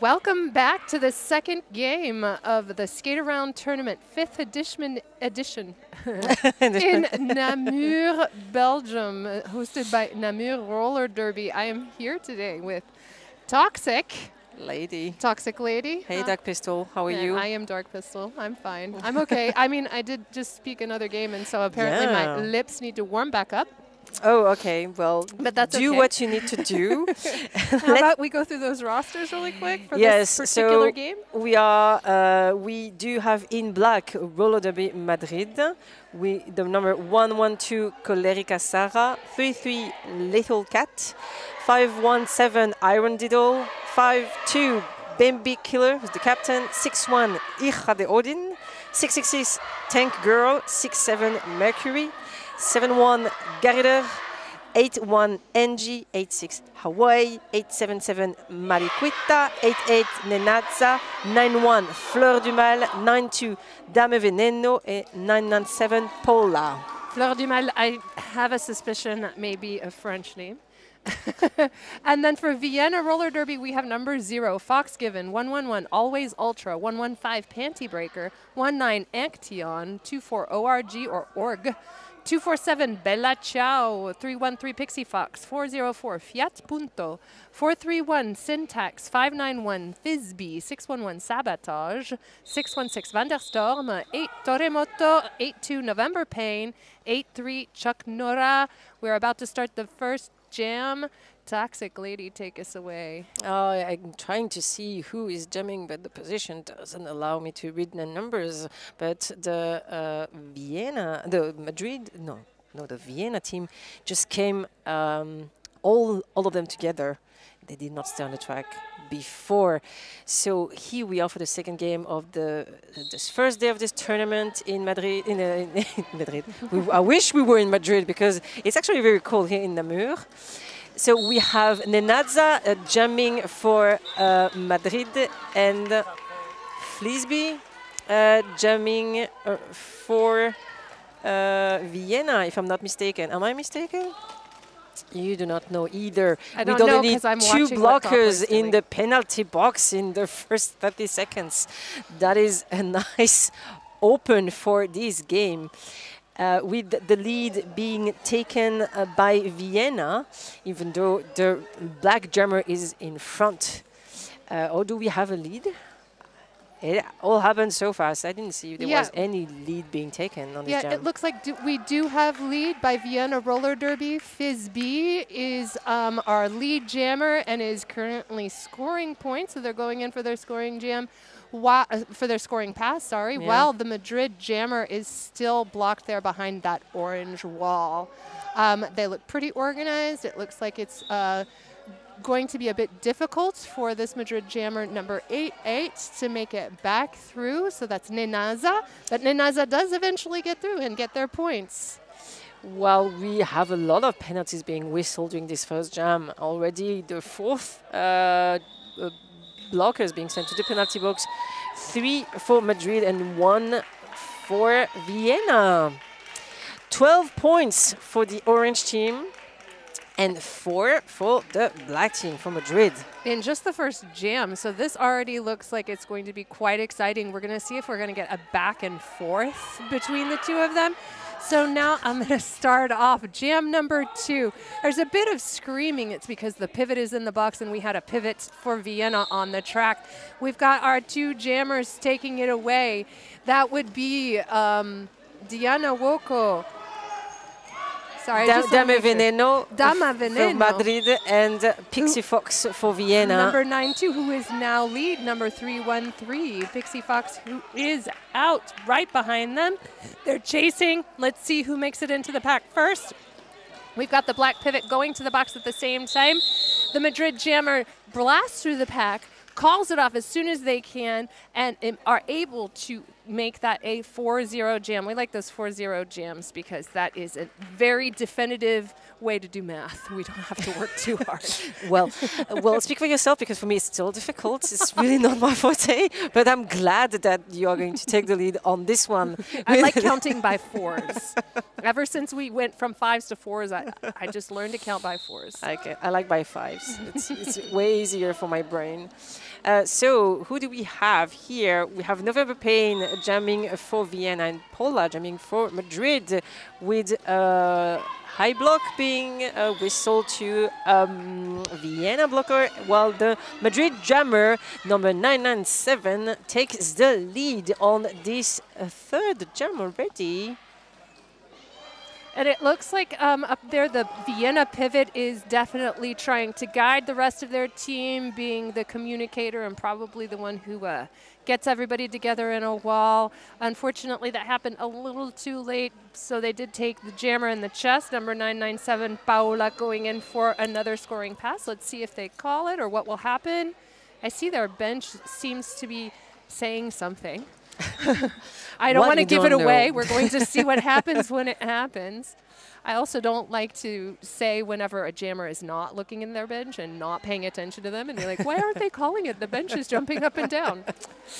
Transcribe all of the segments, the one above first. Welcome back to the second game of the Skate Around Tournament, 5th edition in Namur, Belgium, hosted by Namur Roller Derby. I am here today with Toxic Lady. Toxic Lady. Hey, Dark Pistol. How are you? I am Dark Pistol. I'm fine. I'm okay. I mean, I did just speak another game, and so apparently my lips need to warm back up. Oh, okay. Well, but that's do what you need to do. How about we go through those rosters really quick for this particular game? Yes, so we do have in black Roller Derby Madrid. The number 112 Colerica Sara, 33 Little Cat, 517 Iron Diddle, 52 Bambi Killer, who's the captain, 61 Hija de Odin, 666 Tank Girl, 67 Mercury, 71 Garrider, 81 NG, 86 Hawaii, 877 Mariquita, 88 Nenazza, 91 Fleur du mal, 92 Dame Veneno, and 997 Paula. Fleur du mal, I have a suspicion that may be a French name. And then for Vienna Roller Derby, we have number 0, Fox Given, 111, Always Ultra, 115, Panty Breaker, 19, Anction, 24, ORG or Org, 247, Bella Ciao, 313, Pixie Fox, 404, Fiat Punto, 431, Syntax, 591, Fizbee, 611, Sabotage, 616, Vanderstorm, 8, Torremoto, 82, November Pain, 83, Chuck Nora. We're about to start the first jam. Toxic Lady, take us away. I'm trying to see who is jamming, but the position doesn't allow me to read the numbers. But the Vienna team just came all of them together. They did not stay on the track before. So here we are for the second game of this first day of this tournament in Madrid. In Madrid. I wish we were in Madrid because it's actually very cold here in Namur. So we have Nenazza jamming for Madrid and Flisby jamming for Vienna, if I'm not mistaken. Am I mistaken? You do not know either. We don't need two blockers in the penalty box in the first 30 seconds. That is a nice open for this game. With the lead being taken by Vienna, even though the black jammer is in front. Or do we have a lead? It all happened so fast. I didn't see there was any lead being taken on this jam. It looks like we do have lead by Vienna Roller Derby. Fizbee is our lead jammer and is currently scoring points, so they're going in for their scoring jam. For their scoring pass, sorry, while the Madrid jammer is still blocked there behind that orange wall. They look pretty organized. It looks like it's going to be a bit difficult for this Madrid jammer number 88 to make it back through. So that's Nenazza, but Nenazza does eventually get through and get their points. Well, we have a lot of penalties being whistled during this first jam. Already the fourth blockers being sent to the penalty box, 3 for Madrid and 1 for Vienna. 12 points for the orange team and 4 for the black team for Madrid. In just the first jam, so this already looks like it's going to be quite exciting. We're going to see if we're going to get a back and forth between the two of them. So now I'm going to start off jam number 2. There's a bit of screaming. It's because the pivot is in the box and we had a pivot for Vienna on the track. We've got our two jammers taking it away. That would be Diana Woko. Sorry, Dame Veneno for Madrid and Pixie Fox for Vienna. Number 92, who is now lead, number 313. Pixie Fox, who is out right behind them. They're chasing. Let's see who makes it into the pack first. We've got the black pivot going to the box at the same time. The Madrid jammer blasts through the pack, calls it off as soon as they can, and are able to make that a 4-0 jam. We like those 4-0 jams because that is a very definitive way to do math. We don't have to work too hard. well, speak for yourself, because for me it's still difficult. It's really not my forte, but I'm glad that you are going to take the lead on this one. I like counting by 4s. Ever since we went from 5s to 4s, I just learned to count by 4s. Okay, I like by 5s. It's way easier for my brain. So who do we have here? We have November Pain jamming for Vienna and Paula jamming for Madrid, with high block being whistled to Vienna blocker, while the Madrid jammer number 997 takes the lead on this third jam already. And it looks like up there, the Vienna pivot is definitely trying to guide the rest of their team, being the communicator and probably the one who gets everybody together in a wall. Unfortunately, that happened a little too late, so they did take the jammer in the chest. Number 997, Paula, going in for another scoring pass. Let's see if they call it or what will happen. I see their bench seems to be saying something. I don't want to give it away. We're going to see what happens when it happens. I also don't like to say whenever a jammer is not looking in their bench and not paying attention to them, and they're like, why aren't they calling it? The bench is jumping up and down.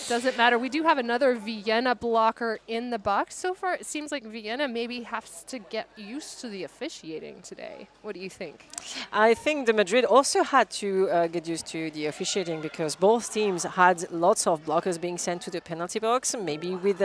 Doesn't matter. We do have another Vienna blocker in the box. So far, it seems like Vienna maybe has to get used to the officiating today. What do you think? I think the Madrid also had to get used to the officiating, because both teams had lots of blockers being sent to the penalty box, maybe with,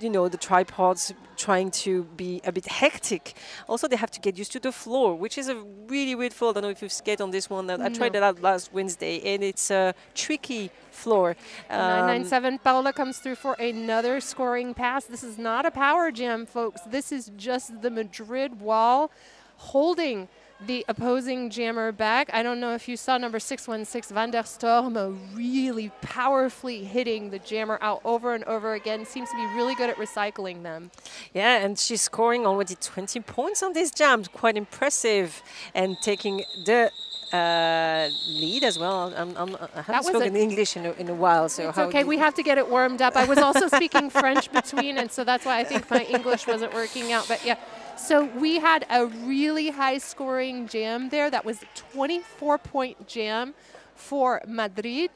you know, the tripods trying to be a bit hectic. Also, they have to get used to the floor, which is a really weird floor. I don't know if you've skated on this one. I tried it out last Wednesday, and it's a tricky floor. 997, Paula comes through for another scoring pass. This is not a power jam, folks. This is just the Madrid wall holding the opposing jammer back. I don't know if you saw number 616, Vanderstorm, really powerfully hitting the jammer out over and over again. Seems to be really good at recycling them. Yeah, and she's scoring already 20 points on this jam. Quite impressive. And taking the lead as well. I haven't spoken English in a while, so it's okay. We have to get it warmed up. I was also speaking French between, and so that's why I think my English wasn't working out. But yeah. So we had a really high-scoring jam there. That was a 24-point jam for Madrid.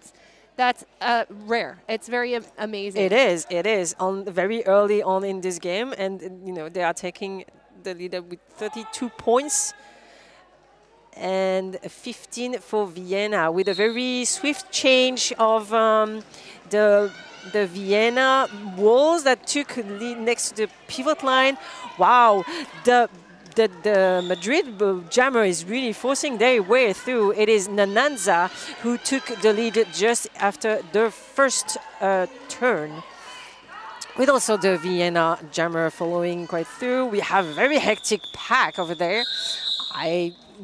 That's rare. It's very amazing. It is. It is. Very early on in this game, and you know they are taking the lead with 32 points. And 15 for Vienna, with a very swift change of the Vienna walls that took lead next to the pivot line. Wow, the Madrid jammer is really forcing their way through. It is Nenazza who took the lead just after the first turn. With also the Vienna jammer following quite through. We have a very hectic pack over there.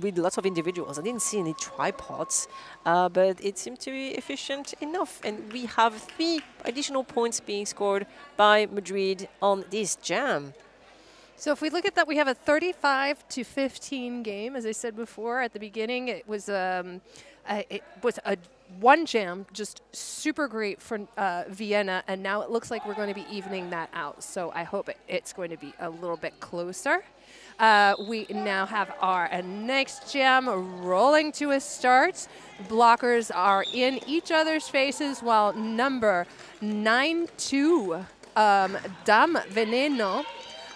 With lots of individuals. I didn't see any tripods, but it seemed to be efficient enough. And we have 3 additional points being scored by Madrid on this jam. So if we look at that, we have a 35-15 game. As I said before at the beginning, it was a one jam, just super great for Vienna, and now it looks like we're going to be evening that out. So I hope it's going to be a little bit closer. We now have our next jam rolling to a start. Blockers are in each other's faces, while number 92, Dame Veneno,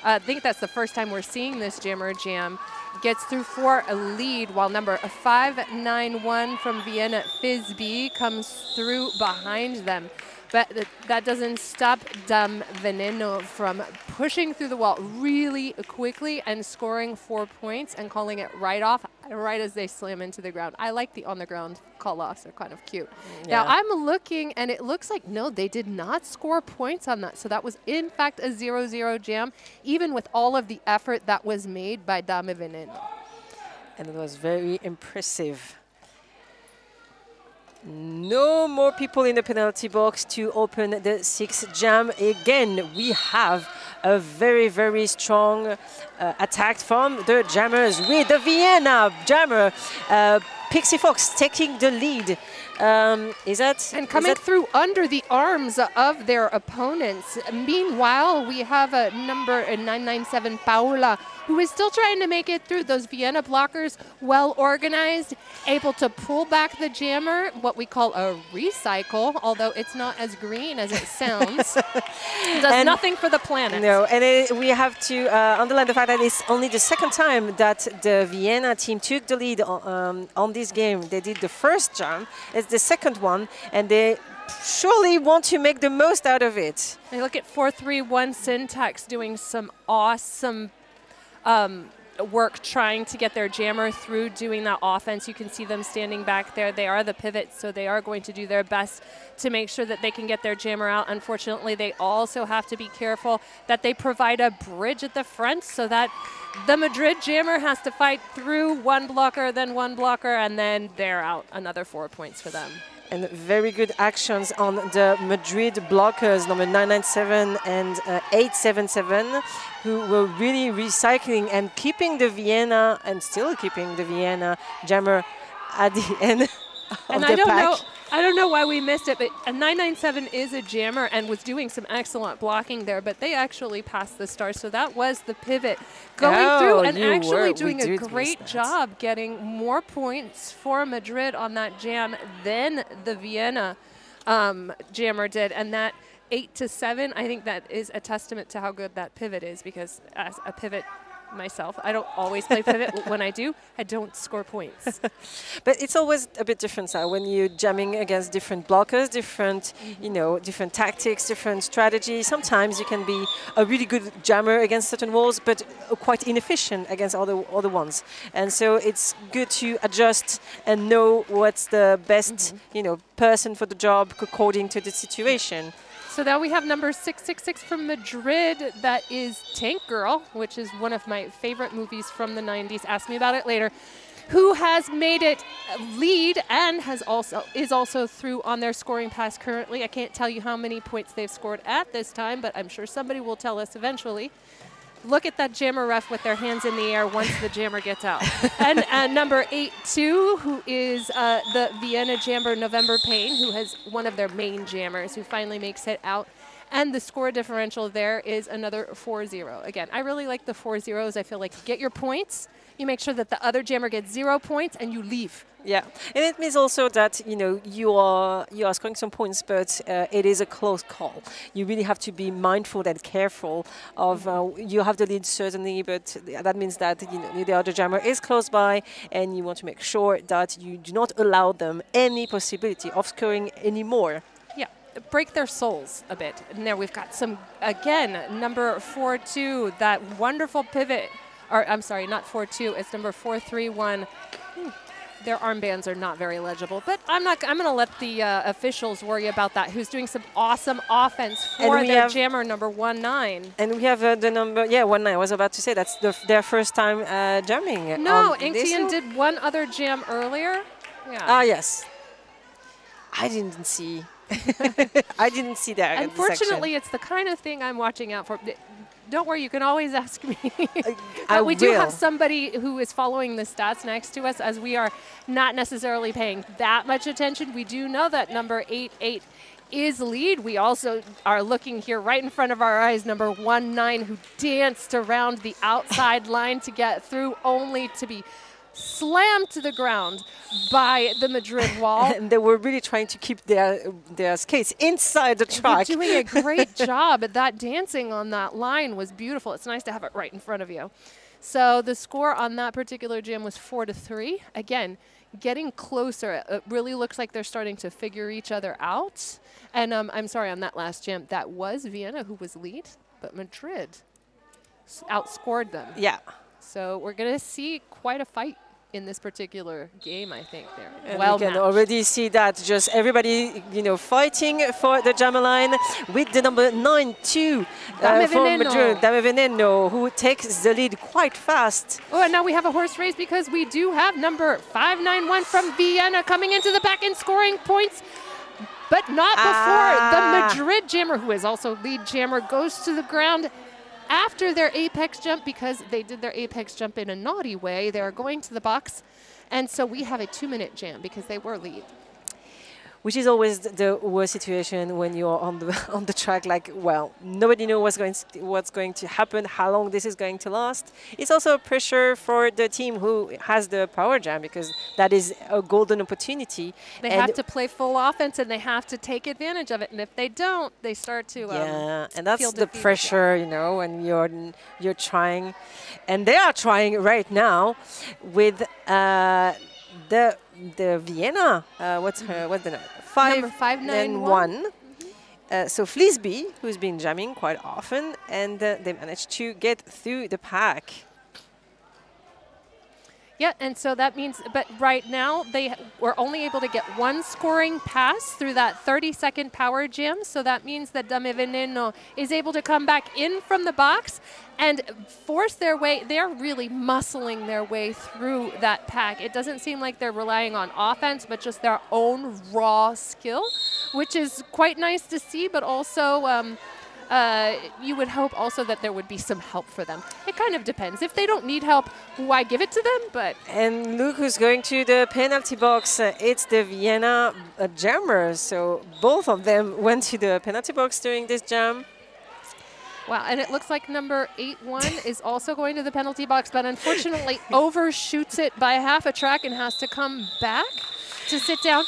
I think that's the first time we're seeing this jammer jam, gets through for a lead, while number 591 from Vienna, Fizbee, comes through behind them. But that doesn't stop Dame Veneno from pushing through the wall really quickly and scoring 4 points and calling it right off right as they slam into the ground. I like the on-the-ground call-offs. They're kind of cute. Yeah. Now, I'm looking, and it looks like, no, they did not score points on that. So that was, in fact, a 0-0 jam, even with all of the effort that was made by Dame Veneno. And it was very impressive. No more people in the penalty box to open the 6th jam. Again, we have a very, very strong attack from the jammers, with the Vienna jammer, Pixie Fox, taking the lead. And coming through under the arms of their opponents. Meanwhile, we have a number 997, Paula, who is still trying to make it through. Those Vienna blockers, well organized, able to pull back the jammer, what we call a recycle, although it's not as green as it sounds. Does nothing for the planet. No, and we have to underline the fact that it's only the second time that the Vienna team took the lead on this game. They did the first jam. It's the second one, and they surely want to make the most out of it. I look at 431 Syntax doing some awesome work trying to get their jammer through doing that offense. You can see them standing back there. They are the pivots, so they are going to do their best to make sure that they can get their jammer out. Unfortunately, they also have to be careful that they provide a bridge at the front so that the Madrid jammer has to fight through one blocker, and then they're out. Another 4 points for them. And very good actions on the Madrid blockers, number 997 and 877, who were really recycling and keeping the Vienna, and still keeping the Vienna jammer at the end of the pack. I don't know why we missed it, but a 997 is a jammer and was doing some excellent blocking there, but they actually passed the star, so that was the pivot. Going through and actually doing a great job getting more points for Madrid on that jam than the Vienna jammer did, and that 8 to 7, I think that is a testament to how good that pivot is, because as a pivot myself, I don't always play pivot. When I do, I don't score points. But it's always a bit different when you're jamming against different blockers, different, you know, different tactics, different strategies. Sometimes you can be a really good jammer against certain walls, but quite inefficient against other ones. And so it's good to adjust and know what's the best, you know, person for the job according to the situation. So now we have number 666 from Madrid. That is Tank Girl, which is one of my favorite movies from the 90s. Ask me about it later. Who has made it lead and has also is also through on their scoring pass currently. I can't tell you how many points they've scored at this time, but I'm sure somebody will tell us eventually. Look at that jammer ref with their hands in the air once the jammer gets out. And number 82, who is the Vienna jammer, November Pain, who has one of their main jammers, who finally makes it out. And the score differential there is another 4-0. Again, I really like the 4-0s. I feel like you get your points, you make sure that the other jammer gets 0 points, and you leave. Yeah, and it means also that, you know, you are scoring some points, but it is a close call. You really have to be mindful and careful of you have the lead certainly, but that means that, you know, the other jammer is close by, and you want to make sure that you do not allow them any possibility of scoring anymore. Break their souls a bit. And there we've got some, again, number 4-2, that wonderful pivot, or I'm sorry, not 4-2, it's number 431. Their armbands are not very legible, but I'm going to let the officials worry about that. Who's doing some awesome offense for their jammer, number 19. And we have the number, 19. I was about to say that's their first time jamming. No, Anction did one other jam earlier. Yeah. Ah, yes. I didn't see. I didn't see that. Unfortunately, it's the kind of thing I'm watching out for. Don't worry, you can always ask me. We do have somebody who is following the stats next to us, as we are not necessarily paying that much attention. We do know that number 88 is lead. We also are looking here right in front of our eyes, number 19, who danced around the outside line to get through, only to be slammed to the ground by the Madrid wall. And they were really trying to keep their skates inside the track. They're doing a great job. That dancing on that line was beautiful. It's nice to have it right in front of you. So the score on that particular jam was 4-3. Again, getting closer. It really looks like they're starting to figure each other out. And I'm sorry, on that last jam, that was Vienna who was lead, but Madrid outscored them. Yeah. So we're going to see quite a fight in this particular game, I think. Well, we can already see that just everybody, you know, fighting for the jammer line with the number 92 from Madrid, Dame Veneno, who takes the lead quite fast. Oh, and now we have a horse race because we do have number 591 from Vienna coming into the back and scoring points, but not before the Madrid jammer, who is also lead jammer, goes to the ground. After their apex jump, because they did their apex jump in a naughty way, they are going to the box. And so we have a 2-minute jam because they were lead. Which is always the worst situation when you're on the track. Like, well, nobody knows what's going to happen, how long this is going to last. It's also a pressure for the team who has the power jam, because that is a golden opportunity. They have to play full offense and they have to take advantage of it. And if they don't, they start to and that's the pressure, you know, when you're trying, and they are trying right now with the the Vienna, what's the number? Number 591. So Fizbee, who's been jamming quite often, and they managed to get through the pack. Yeah, and so that means, but right now they were only able to get one scoring pass through that 30-second power jam. So that means that Dame Veneno is able to come back in from the box and force their way. They're really muscling their way through that pack. It doesn't seem like they're relying on offense, but just their own raw skill, which is quite nice to see, but also you would hope also that there would be some help for them. It kind of depends. If they don't need help, why give it to them? But and look who's going to the penalty box. It's the Vienna jammers. So both of them went to the penalty box during this jam. Wow, and it looks like number 81 is also going to the penalty box, but unfortunately overshoots it by half a track and has to come back to sit down.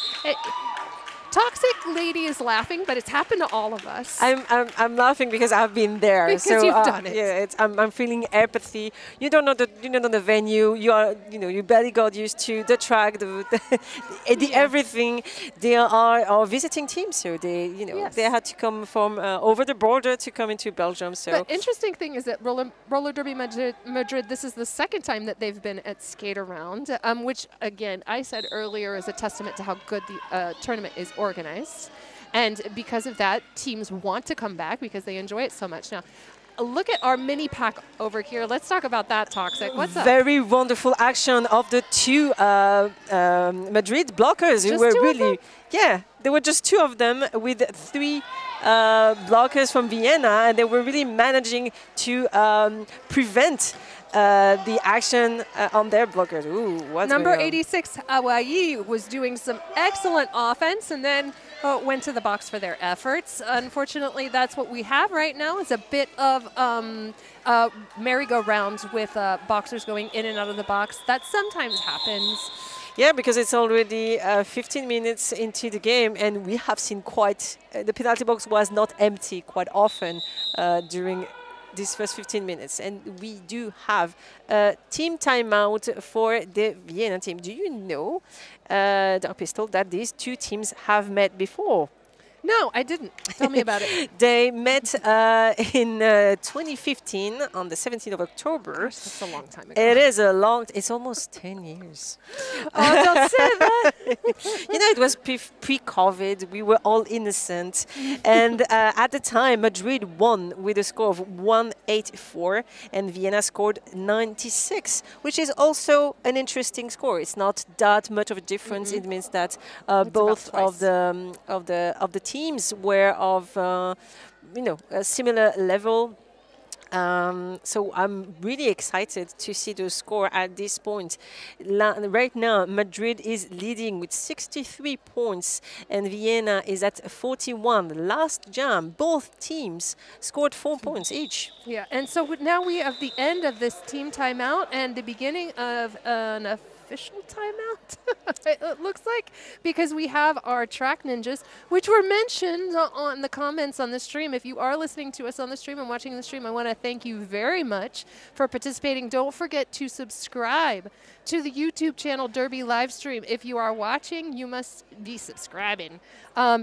Toxic Lady is laughing, but it's happened to all of us. I'm laughing because I've been there. Because so, you've done it. Yeah, it's, I'm feeling apathy. You don't know the venue. You are you barely got used to the track, the everything. They are our visiting team, so they they had to come from over the border to come into Belgium. So but interesting thing is that Roller Derby Madrid. This is the second time that they've been at Skate Around, which again I said earlier is a testament to how good the tournament is organized, and because of that teams want to come back because they enjoy it so much. Now look at our mini pack over here. Let's talk about that, Toxic. What's up? Very wonderful action of the two Madrid blockers. Just who were really there were just two of them with three blockers from Vienna, and they were really managing to prevent the action on their blockers. Ooh, what's number 86, Hawaii, was doing some excellent offense and then went to the box for their efforts. Unfortunately, that's what we have right now is a bit of merry-go-rounds with boxers going in and out of the box. That sometimes happens. Yeah, because it's already 15 minutes into the game, and we have seen quite... the penalty box was not empty quite often during these first 15 minutes, and we do have a team timeout for the Vienna team. Do you know, Dark Pistol, that these two teams have met before? No, I didn't. Tell me about it. They met in 2015 on the 17th of October. Gosh, that's a long time ago. It is a long... it's almost 10 years. Oh, don't say that. You know, it was pre-COVID. We were all innocent. And at the time, Madrid won with a score of 184, and Vienna scored 96, which is also an interesting score. It's not that much of a difference. It means that both of the teams were of a similar level, so I'm really excited to see the score at this point. Right now Madrid is leading with 63 points and Vienna is at 41. Last jam both teams scored 4 points each. Yeah, and so now we have the end of this team timeout and the beginning of an official timeout, it looks like, because we have our track ninjas, which were mentioned on the comments on the stream. If you are listening to us on the stream and watching the stream, I want to thank you very much for participating. Don't forget to subscribe to the YouTube channel Derby Livestream. If you are watching, you must be subscribing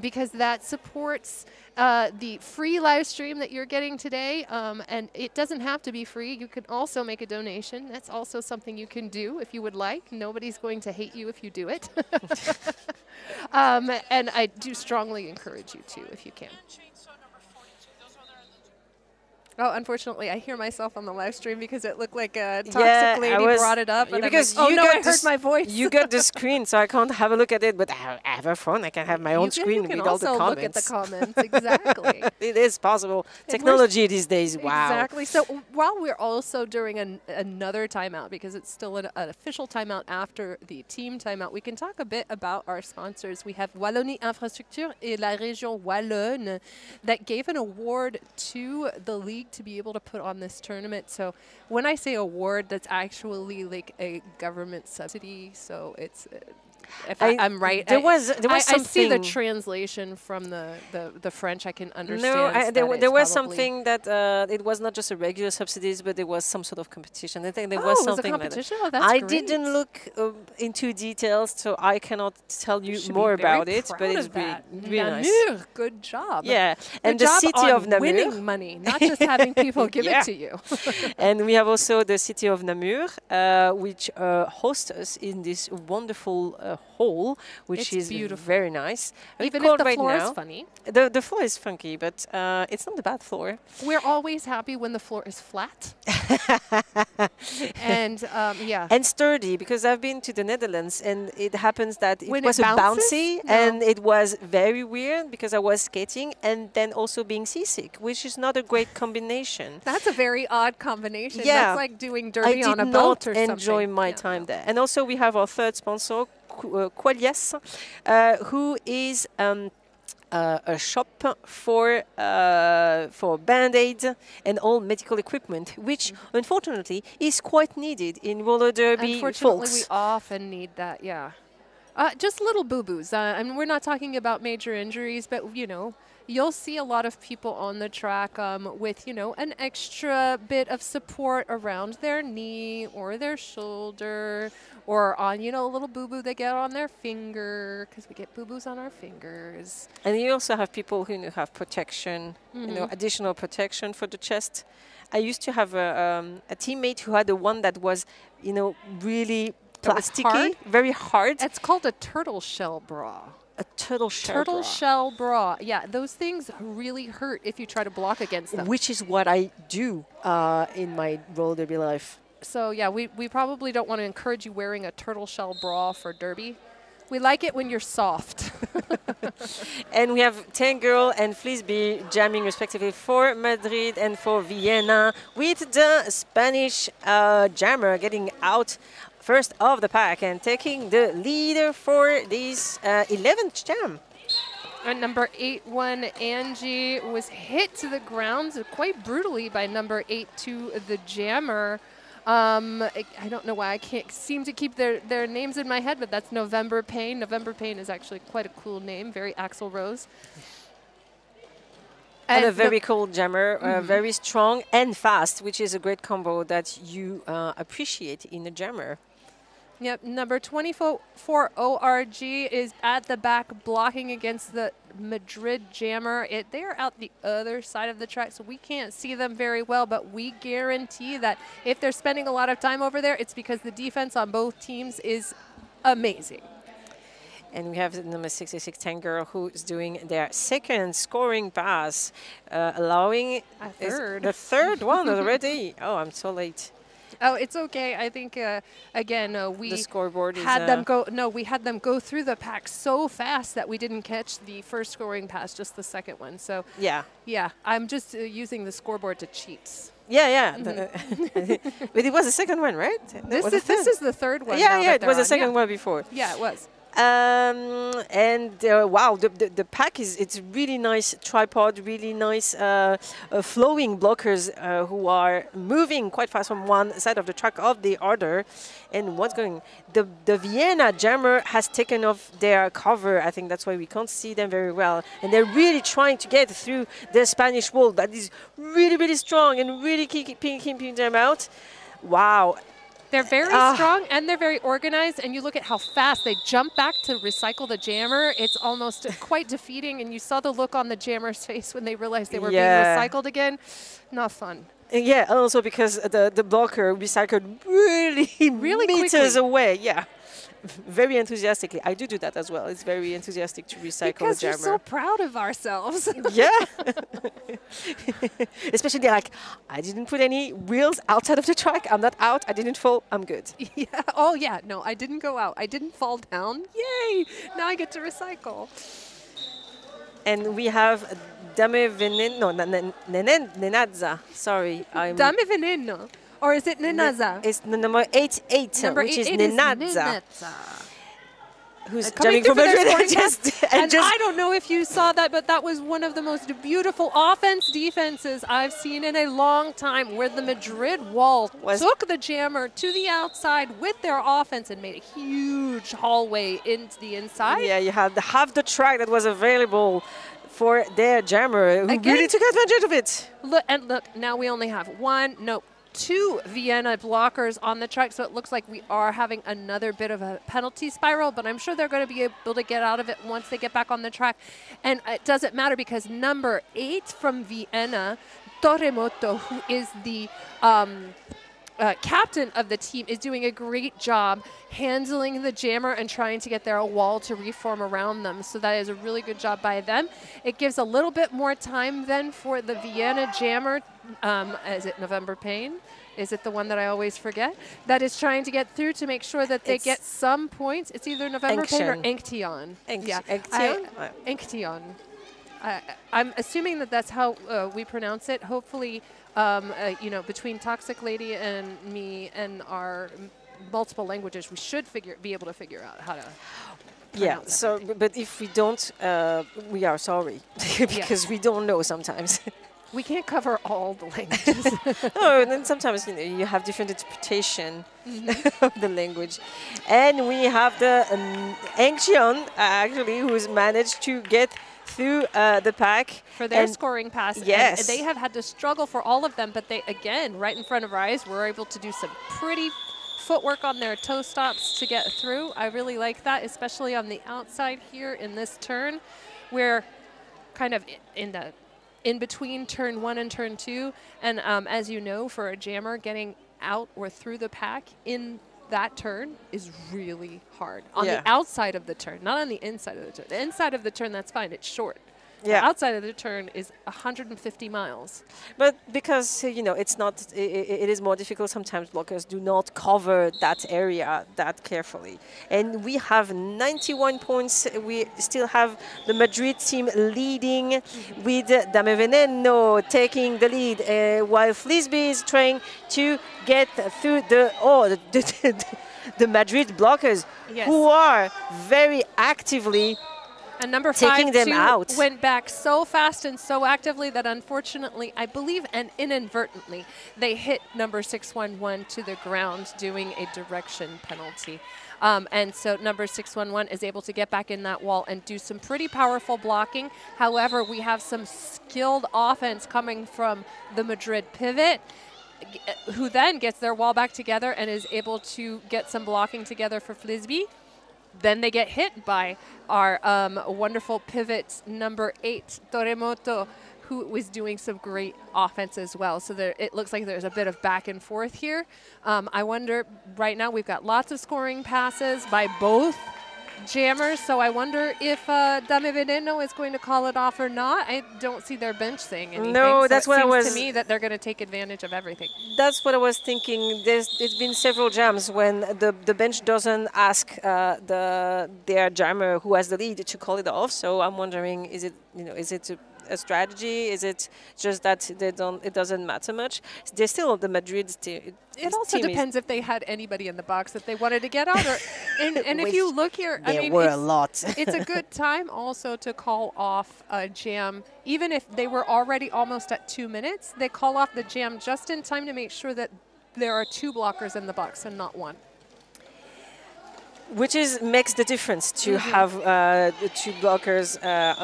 because that supports the free live stream that you're getting today, and it doesn't have to be free. You can also make a donation. That's also something you can do if you would like. Nobody's going to hate you if you do it. And I do strongly encourage you to, if you can. Oh, unfortunately, I hear myself on the live stream because it looked like a Toxic Lady brought it up. And because I'm like, oh, I heard my voice. You got the screen, so I can't have a look at it. But I have a phone. I can have my own screen with all the comments. You can also look at the comments. Exactly. It is possible. Technology these days, wow. Exactly. So while we're also during another timeout, because it's still an official timeout after the team timeout, we can talk a bit about our sponsors. We have Wallonie Infrastructure et la Région Wallonne that gave an award to the league to be able to put on this tournament. So when I say award, that's actually like a government subsidy. So it's if I'm right. There was I see the translation from the French. I can understand. No, there was something that it was not just a regular subsidies, but there was some sort of competition. I think there was something like that. Oh, that's great. I didn't look into details, so I cannot tell you more about it. But it's really nice. Namur, good job. Yeah, and the city of Namur, winning money, not just having people give it to you. And we have also the city of Namur, which hosts us in this wonderful hall, which is beautiful. Very nice. Even if the floor is funny. The floor is funky, but it's not a bad floor. We're always happy when the floor is flat. And yeah. And sturdy, because I've been to the Netherlands, and it happens that it was bouncy, and it was very weird because I was skating and then also being seasick, which is not a great combination. That's a very odd combination. Yeah. That's like doing derby on a boat or something. I did not enjoy my time there. And also we have our third sponsor, Qualias, who is a shop for Band-Aid and all medical equipment, which unfortunately is quite needed in roller derby. Unfortunately, we often need that, yeah. Just little boo-boos. And we're not talking about major injuries, but, you know, you'll see a lot of people on the track with, you know, an extra bit of support around their knee or their shoulder or on, you know, a little boo-boo they get on their finger, because we get boo-boos on our fingers. And you also have people who have protection, you know, additional protection for the chest. I used to have a teammate who had the one that was, you know, really... plasticky, very hard. It's called a turtle shell bra. A turtle shell bra. Turtle shell bra. Yeah, those things really hurt if you try to block against them. Which is what I do in my roller derby life. So yeah, we probably don't want to encourage you wearing a turtle shell bra for derby. We like it when you're soft. And we have Tank Girl and Fizbee jamming respectively for Madrid and for Vienna, with the Spanish jammer getting out first of the pack and taking the leader for this 11th jam. And number 8-1, Angie, was hit to the ground quite brutally by number 8-2, the jammer. I don't know why I can't seem to keep their names in my head, but that's November Pain. November Pain is actually quite a cool name, very Axl Rose. And a very cool jammer, very strong and fast, which is a great combo that you appreciate in a jammer. Yep, number 24 ORG is at the back blocking against the Madrid jammer. They are out the other side of the track, so we can't see them very well, but we guarantee that if they're spending a lot of time over there, it's because the defense on both teams is amazing. And we have number 66, Tank Girl, who's doing their second scoring pass, allowing the third one already. Oh, I'm so late. Oh, it's okay. I think again we the scoreboard had them go. No, we had them go through the pack so fast that we didn't catch the first scoring pass, just the second one. So yeah. I'm just using the scoreboard to cheat. Yeah. But it was the second one, right? This is the third one. Yeah. It was the second one before. Yeah, it was. And wow, the pack it's really nice tripod, really nice flowing blockers who are moving quite fast from one side of the track of the other. And what's going? The Vienna jammer has taken off their cover. I think that's why we can't see them very well. And they're really trying to get through the Spanish wall that is really, really strong and really keeping them out. Wow. They're very strong and they're very organized, and you look at how fast they jump back to recycle the jammer. It's almost quite defeating, and you saw the look on the jammer's face when they realized they were being recycled again. Not fun. Yeah, also because the blocker recycled really meters away. Yeah. Very enthusiastically. I do that as well. It's very enthusiastic to recycle because jammer. Because we're so proud of ourselves. Yeah. Especially they're like, I didn't put any wheels outside of the track. I'm not out. I didn't fall. I'm good. Yeah. Oh, yeah. No, I didn't go out. I didn't fall down. Yay. Now I get to recycle. And we have dame veneno. Nenazza. Sorry. Dame veneno. Or is it nenazza? It's number 8-8, which is nenazza. who's coming from Madrid. And I don't know if you saw that, but that was one of the most beautiful offense-defenses I've seen in a long time, where the Madrid wall took the jammer to the outside with their offense and made a huge hallway into the inside. Yeah, you had half the track that was available for their jammer, who really took advantage of it. Look, and look, now we only have two Vienna blockers on the track, so it looks like we are having another bit of a penalty spiral, but I'm sure they're going to be able to get out of it once they get back on the track. And it doesn't matter, because number 8 from Vienna, Torremoto, who is the captain of the team, is doing a great job handling the jammer and trying to get their wall to reform around them. So that is a really good job by them. It gives a little bit more time then for the Vienna jammer. Is it November Pain? Is it the one that I always forget? That is trying to get through to make sure that they get some points. It's either November Pain or Anction. Anction. I'm assuming that that's how we pronounce it. Hopefully, you know, between Toxic Lady and me and our multiple languages, we should be able to figure out how to. Yeah. So, but if we don't, we are sorry because we don't know sometimes. We can't cover all the languages. No, and then sometimes, you know, you have different interpretation of the language. And we have the Anction, actually, who's managed to get through the pack for their scoring pass. Yes, and they have had to struggle for all of them, but they, again, right in front of our eyes, were able to do some pretty footwork on their toe stops to get through. I really like that, especially on the outside here in this turn, where kind of in between turn 1 and turn 2, and as you know, for a jammer, getting out or through the pack in that turn is really hard. On the outside of the turn, not on the inside of the turn. The inside of the turn, that's fine, it's short. Yeah. The outside of the turn is 150 miles. But because, you know, it's not, it is more difficult sometimes. Blockers do not cover that area that carefully. And we have 91 points. We still have the Madrid team leading with Dame Veneno taking the lead, while Fizbee is trying to get through the Madrid blockers, who are very actively and number 5 too went back so fast and so actively that, unfortunately, I believe, and inadvertently, they hit number 611 to the ground, doing a direction penalty. And so number 611 is able to get back in that wall and do some pretty powerful blocking. However, we have some skilled offense coming from the Madrid pivot, who then gets their wall back together and is able to get some blocking together for Fizbee. Then they get hit by our wonderful pivot number 8, Torremoto, who was doing some great offense as well. So there, it looks like there's a bit of back and forth here. I wonder, right now we've got lots of scoring passes by both jammers, so I wonder if Dame Veneno is going to call it off or not. I don't see their bench saying anything. No, so that's what it seems to me that they're going to take advantage of everything. That's what I was thinking. There's been several jams when the bench doesn't ask their jammer who has the lead to call it off. So I'm wondering, is it, you know, is it a strategy? Is it just that they don't? It doesn't matter much. They're still the Madrid team. It also depends if they had anybody in the box that they wanted to get out. Or and if you look here, I mean, were a lot. It's a good time also to call off a jam. Even if they were already almost at 2 minutes, they call off the jam just in time to make sure that there are 2 blockers in the box and not 1. Which makes the difference to have the 2 blockers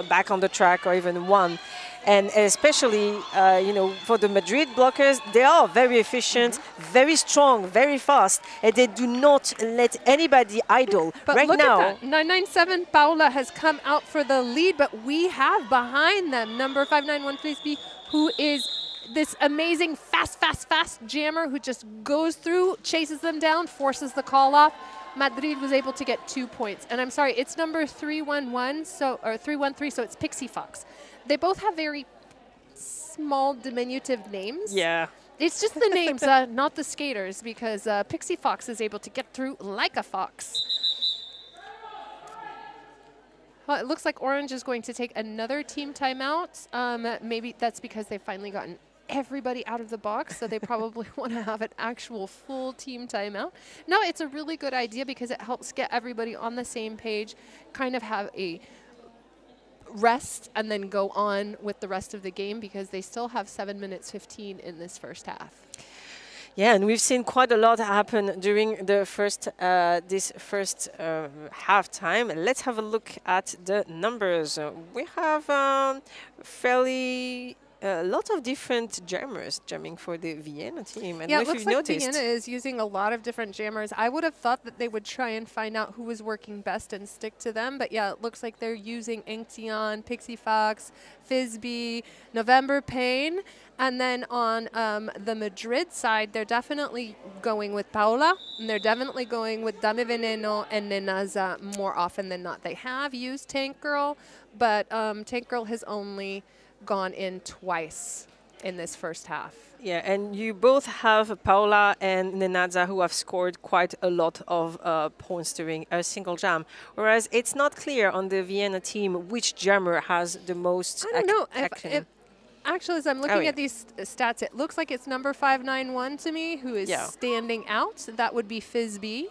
back on the track, or even 1. And especially, you know, for the Madrid blockers, they are very efficient, very strong, very fast, and they do not let anybody idle. But right now, 997 Paula has come out for the lead, but we have behind them number 591 Fizbee, who is this amazing fast jammer who just goes through, chases them down, forces the call off. Madrid was able to get 2 points. And I'm sorry, it's number 311, so, or 313, so it's Pixie Fox. They both have very small diminutive names. Yeah. It's just the names, not the skaters, because Pixie Fox is able to get through like a fox. Well, it looks like Orange is going to take another team timeout. Maybe that's because they've finally gotten everybody out of the box, so they probably want to have an actual full team timeout. No, it's a really good idea because it helps get everybody on the same page, kind of have a rest and then go on with the rest of the game because they still have 7:15 in this first half. Yeah, and we've seen quite a lot happen during the first this first halftime. Let's have a look at the numbers. We have fairly a lot of different jammers jamming for the Vienna team. And yeah, it looks like Vienna is using a lot of different jammers. I would have thought that they would try and find out who was working best and stick to them. But yeah, it looks like they're using Anction, Pixie Fox, Fizbee, November Pain. And then on the Madrid side, they're definitely going with Paula, and they're definitely going with Dame Veneno and Nenazza more often than not. They have used Tank Girl, but Tank Girl has only gone in twice in this first half. Yeah, and you both have Paula and Nenazza who have scored quite a lot of points during a single jam, whereas it's not clear on the Vienna team which jammer has the most action. Actually, as I'm looking at these stats, it looks like it's number 591 to me who is standing out. That would be Fizbee.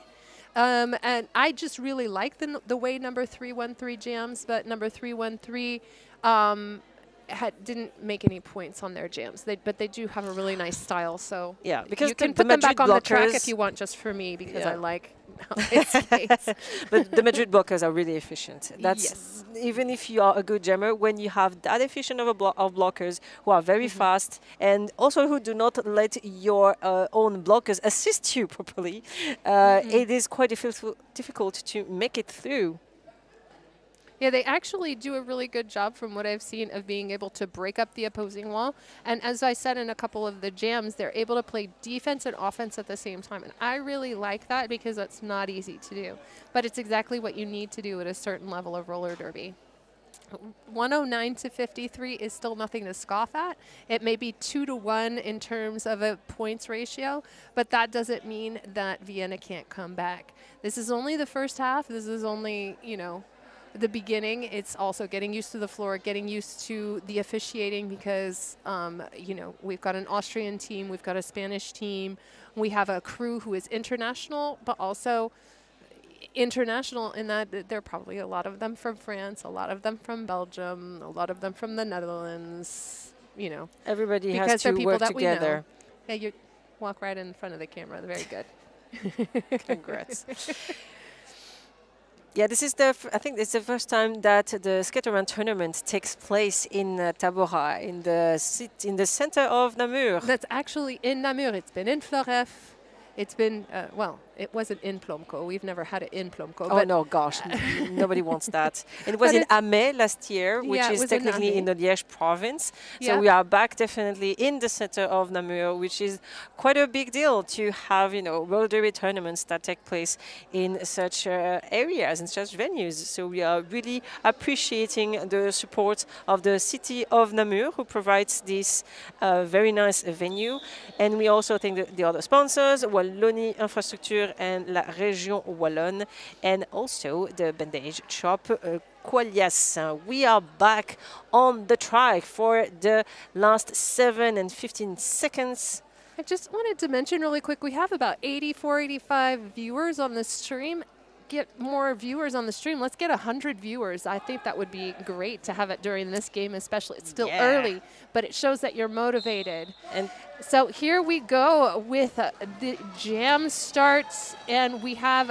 And I just really like the way number 313 jams, but number 313 didn't make any points on their jams, but they do have a really nice style. So yeah, because you can put them back on the track if you want, just for me, because I like how it skates. But the Madrid blockers are really efficient. That's even if you are a good jammer, when you have that efficient of blockers who are very fast and also who do not let your own blockers assist you properly, it is quite difficult to make it through. Yeah, they actually do a really good job from what I've seen of being able to break up the opposing wall. And as I said in a couple of the jams, they're able to play defense and offense at the same time. And I really like that because that's not easy to do. But it's exactly what you need to do at a certain level of roller derby. 109-53 is still nothing to scoff at. It may be 2-1 in terms of a points ratio, but that doesn't mean that Vienna can't come back. This is only the first half. This is only, you know, the beginning. It's also getting used to the floor, getting used to the officiating because, you know, we've got an Austrian team, we've got a Spanish team, we have a crew who is international, but also international in that there are probably a lot of them from France, a lot of them from Belgium, a lot of them from the Netherlands, you know. Everybody has to work together. Yeah, you walk right in front of the camera. Very good. Congrats. Yeah, this is the. I think it's the first time that the Skate Around Tournament takes place in Tabora, in the center of Namur. That's actually in Namur. It's been in Floref. It's been well. It wasn't in Plomco. We've never had it in Plomco. Oh no, gosh, nobody wants that. It was in Amé last year, which is technically in the Liège province. Yeah. So we are back definitely in the center of Namur, which is quite a big deal to have, you know, roller derby tournaments that take place in such areas and such venues. So we are really appreciating the support of the city of Namur, who provides this very nice venue, and we also thank the other sponsors, Wallonie Infrastructure and La Région Wallonne, and also the bandage shop Qualias. We are back on the track for the last 7:15. I just wanted to mention really quick, we have about 84, 85 viewers on the stream. Get more viewers on the stream. Let's get 100 viewers. I think that would be great to have it during this game, especially. It's still early, but it shows that you're motivated. And so here we go with the jam starts, and we have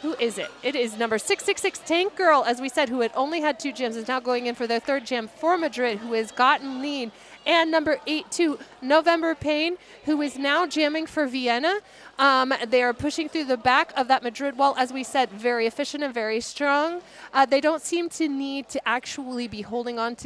who is it? It is number 666 Tank Girl, as we said, who had only had 2 jams, is now going in for their 3rd jam for Madrid, who has gotten lead. And number 82, November Pain, who is now jamming for Vienna. They are pushing through the back of that Madrid wall, as we said, very efficient and very strong. They don't seem to need to actually be holding on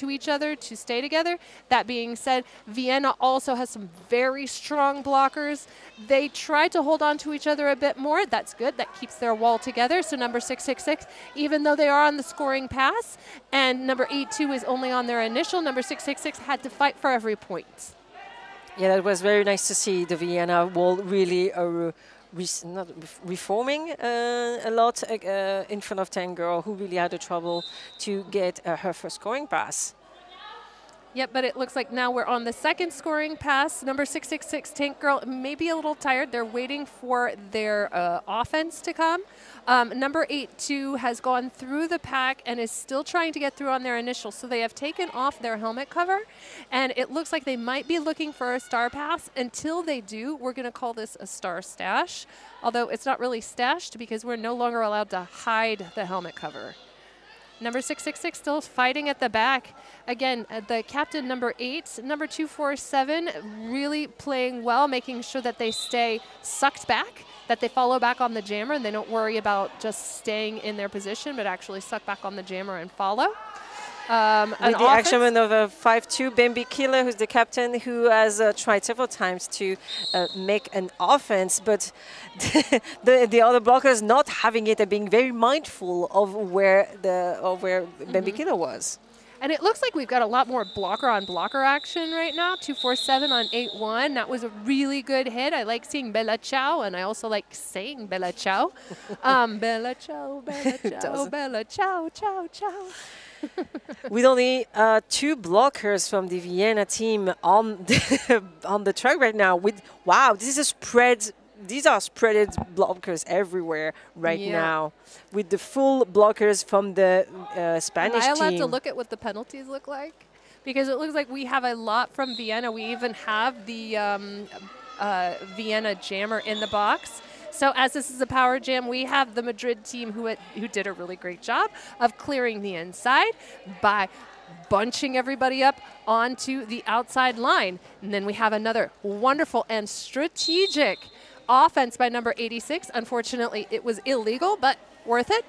to each other to stay together. That being said, Vienna also has some very strong blockers. They try to hold on to each other a bit more. That's good. That keeps their wall together. So number 666, even though they are on the scoring pass, and number 82 is only on their initial, number 666 had to fight for every point. Yeah, that was very nice to see the Vienna wall really reforming a lot in front of Tank Girl, who really had trouble to get her first scoring pass. Yep, but it looks like now we're on the second scoring pass. Number 666, Tank Girl, maybe a little tired. They're waiting for their offense to come. Number 82 has gone through the pack and is still trying to get through on their initials. So they have taken off their helmet cover, and it looks like they might be looking for a star pass. Until they do, we're going to call this a star stash, although it's not really stashed because we're no longer allowed to hide the helmet cover. Number 666 still fighting at the back. Again, the captain, number 8, number 247, really playing well, making sure that they stay sucked back, that they follow back on the jammer, and they don't worry about just staying in their position, but actually suck back on the jammer and follow. With the action of 5-2, Bambi Killer, who's the captain, who has tried several times to make an offense, but the other blockers not having it and being very mindful of where Bambi Killer was. And it looks like we've got a lot more blocker-on-blocker action right now. 247 on 8-1. That was a really good hit. I like seeing Bella Ciao, and I also like saying Bella Ciao. Bella Ciao, Bella Ciao, Bella Ciao, Ciao, Ciao. With only 2 blockers from the Vienna team on the, on the track right now. With wow, this is a spread. These are spreaded blockers everywhere right now, with the full blockers from the Spanish team. I'll have to look at what the penalties look like, because it looks like we have a lot from Vienna. We even have the Vienna jammer in the box. So as this is a power jam, we have the Madrid team who did a really great job of clearing the inside by bunching everybody up onto the outside line. And then we have another wonderful and strategic offense by number 86. Unfortunately, it was illegal, but worth it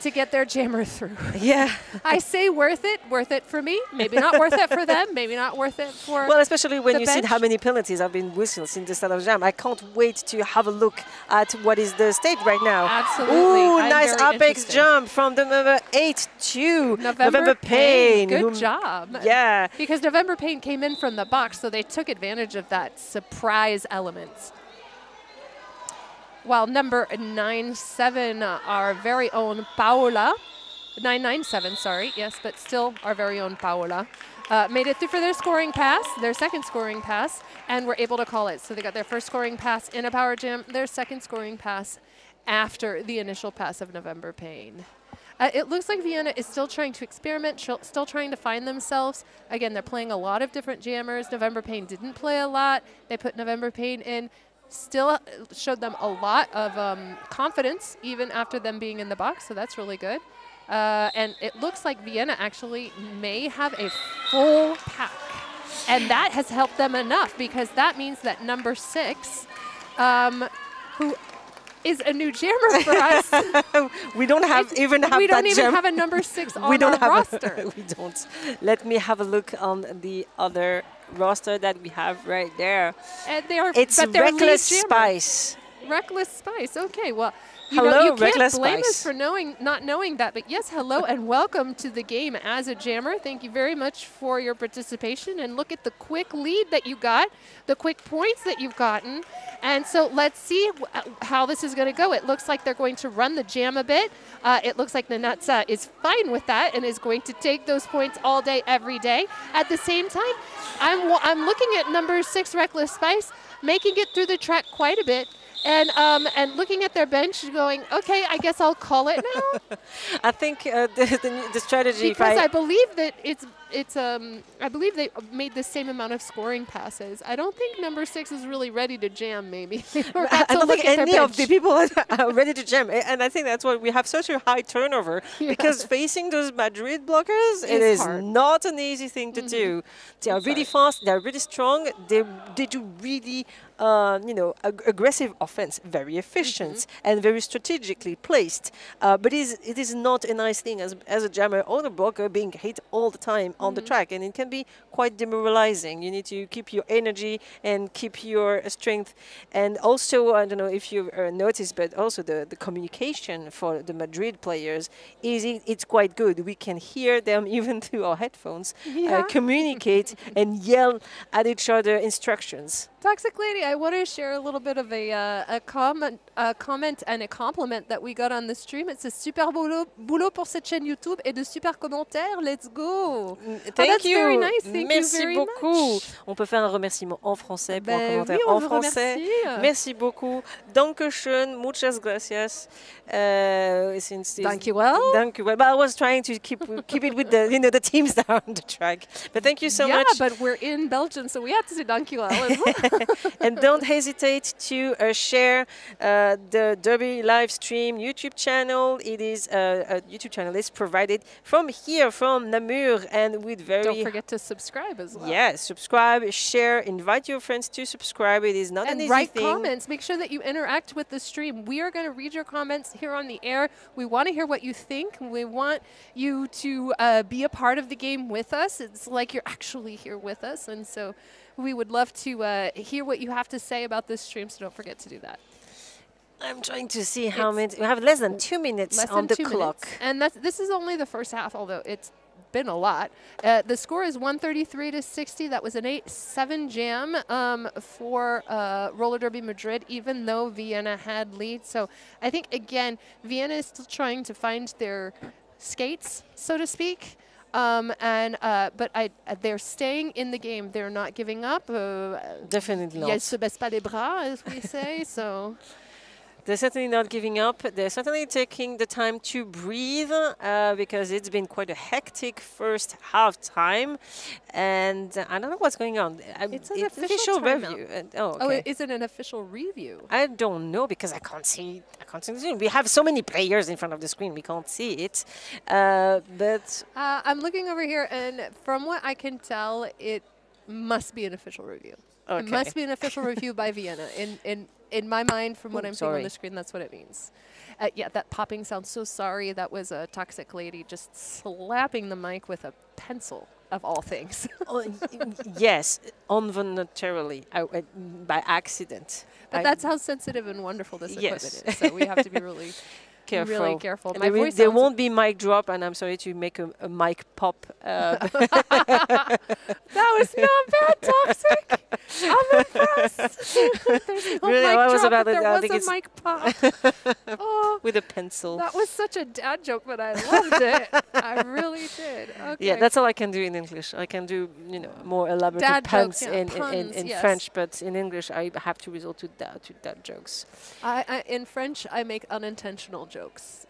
to get their jammer through. Yeah. I say worth it for me. Maybe not worth it for them. Maybe not worth it for well, especially when you see how many penalties have been whistled since the start of jam. I can't wait to have a look at what is the state right now. Absolutely. Ooh, nice apex jump from the number 8-2. November Pain. Good job. Yeah. Because November Pain came in from the box, so they took advantage of that surprise element. While number 97, our very own Paula, 997, sorry, yes, but still our very own Paula, made it through for their scoring pass, their second scoring pass, and were able to call it. So they got their first scoring pass in a power jam, their second scoring pass after the initial pass of November Pain. It looks like Vienna is still trying to experiment, still trying to find themselves. Again, they're playing a lot of different jammers. November Pain didn't play a lot. They put November Pain in. Still showed them a lot of confidence even after them being in the box, so that's really good. And it looks like Vienna actually may have a full pack. And that has helped them enough, because that means that number 6, who is a new jammer for us. We don't have even have that jam. We don't even have a number 6 on the roster. We don't. Let me have a look on the other roster that we have right there. And they are, it's Reckless Spice. Reckless Spice. Okay, well, you can't blame us for not knowing that. But yes, hello and welcome to the game as a jammer. Thank you very much for your participation. And look at the quick lead that you got, the quick points that you've gotten. And so let's see how this is going to go. It looks like they're going to run the jam a bit. It looks like nenazza is fine with that and is going to take those points all day, every day. At the same time, I'm looking at number 6, Reckless Spice, making it through the track quite a bit. And looking at their bench, going, okay, I guess I'll call it now. I think the strategy, because I believe that I believe they made the same amount of scoring passes. I don't think number 6 is really ready to jam. Maybe I don't think any of the people are ready to jam, and I think that's why we have such a high turnover. Yeah. Because facing those Madrid blockers, it is not an easy thing to do. They are really fast. They are really strong. They do really aggressive offense, very efficient and very strategically placed. But it is not a nice thing as a jammer or a blocker being hit all the time on the track, and it can be quite demoralizing. You need to keep your energy and keep your strength. And also, I don't know if you've noticed, but also the communication for the Madrid players, it's quite good. We can hear them even through our headphones communicate and yell at each other instructions. Toxic Lady, I want to share a little bit of a comment and a compliment that we got on the stream. It says, super boulot pour cette chaîne YouTube et de super commentaires. Let's go. Thank you. That's very nice. Merci beaucoup. On peut faire un remerciement en français pour un commentaire en français. Merci beaucoup. Dankeschön. Muchas gracias. Thank you well. Thank you well. But I was trying to keep it with the the teams that are on the track. But thank you so much. Yeah, but we're in Belgium, so we have to say thank you well as well. And don't hesitate to share the Derby live stream YouTube channel. It is a YouTube channel is provided from here, from Namur, and with very. Don't forget to subscribe as well. Yeah, subscribe, share, invite your friends to subscribe. It is not an easy thing. Write comments. Make sure that you interact with the stream. We are going to read your comments here on the air. We want to hear what you think. We want you to be a part of the game with us. It's like you're actually here with us, and so we would love to hear what you have to say about this stream. So don't forget to do that. I'm trying to see how many. We have less than 2 minutes on the clock. And this is only the first half, although it's been a lot. The score is 133-60. That was an 8-7 jam for Roller Derby Madrid, even though Vienna had lead. So I think, again, Vienna is still trying to find their skates, so to speak. But they're staying in the game. They're not giving up. Definitely not. Ils se baissent pas les bras, as we say. So. They're certainly not giving up. They're certainly taking the time to breathe because it's been quite a hectic first half time. And I don't know what's going on. It's an official review. Oh, okay. Oh, is it an official review? I don't know because I can't see. I can't see. We have so many players in front of the screen. We can't see it. But I'm looking over here, and from what I can tell, it must be an official review. Okay. It must be an official review by Vienna. In my mind, from what I'm seeing on the screen, that's what it means. Yeah, that popping sound, so sorry. That was a Toxic Lady just slapping the mic with a pencil, of all things. Yes, involuntarily, by accident. But that's how sensitive and wonderful this equipment is. So we have to be really careful. Really careful. My voice there won't be mic drop, and I'm sorry to make a mic pop. That was not bad, Toxic. I'm impressed. There was a mic pop. Oh, with a pencil. That was such a dad joke, but I loved it. I really did. Okay. Yeah, that's all I can do in English. I can do more elaborate puns in French, but in English I have to resort to dad jokes. In French I make unintentional jokes.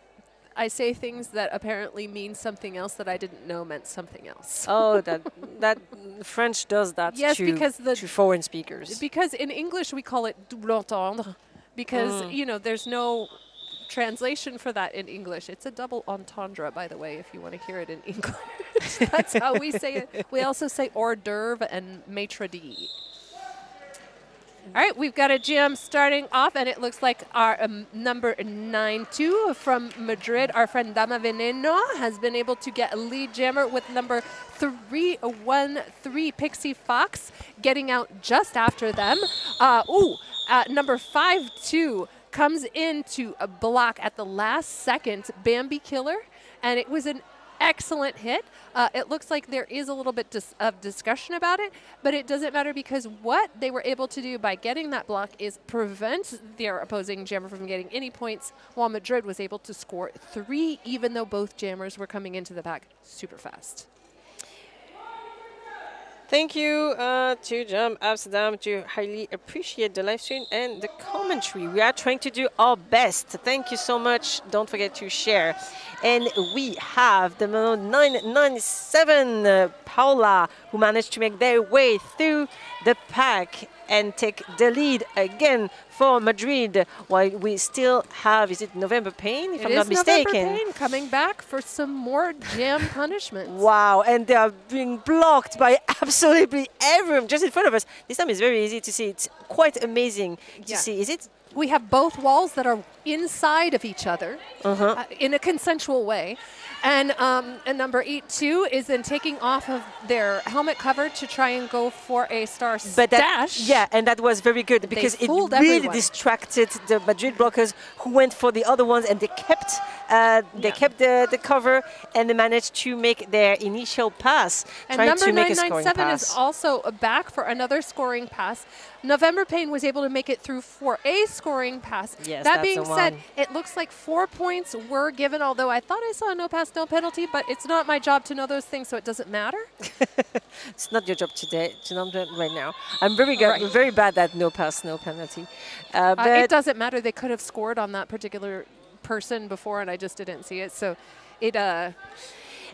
I say things that apparently mean something else that I didn't know meant something else. Oh, that French does that to foreign speakers. Because in English we call it double entendre because there's no translation for that in English. It's a double entendre, by the way, if you want to hear it in English. That's how we say it. We also say hors d'oeuvre and maitre d'. All right, we've got a jam starting off, and it looks like our number 9-2 from Madrid, our friend Dame Veneno, has been able to get a lead jammer with number 3-1-3, Pixie Fox, getting out just after them. Number 5-2 comes in to block at the last second, Bambi Killer, and it was an excellent hit. It looks like there is a little bit of discussion about it, but it doesn't matter because what they were able to do by getting that block is prevent their opposing jammer from getting any points, while Madrid was able to score 3, even though both jammers were coming into the pack super fast. Thank you to Jam Amsterdam to highly appreciate the live stream and the commentary. We are trying to do our best. Thank you so much. Don't forget to share. And we have the 997 Paula, who managed to make their way through the pack and take the lead again for Madrid, while we still have, is it November Pain, if I'm not mistaken? November Pain coming back for some more jam punishments. Wow, and they are being blocked by absolutely everyone just in front of us. This time it's very easy to see. It's quite amazing to see. Is it? We have both walls that are inside of each other in a consensual way. And number 8-2 is then taking off of their helmet cover to try and go for a star dash. Yeah, and that was very good because it really distracted the Madrid blockers who went for the other ones, and they kept the cover, and they managed to make their initial pass. And number 997 is also back for another scoring pass. November Pain was able to make it through for a scoring pass. Yes, that being said, it looks like 4 points were given, although I thought I saw no pass, no penalty, but it's not my job to know those things, so it doesn't matter. It's not your job today, not right now. I'm very good, right. Very bad at no pass, no penalty. But it doesn't matter. They could have scored on that particular person before, and I just didn't see it. So it...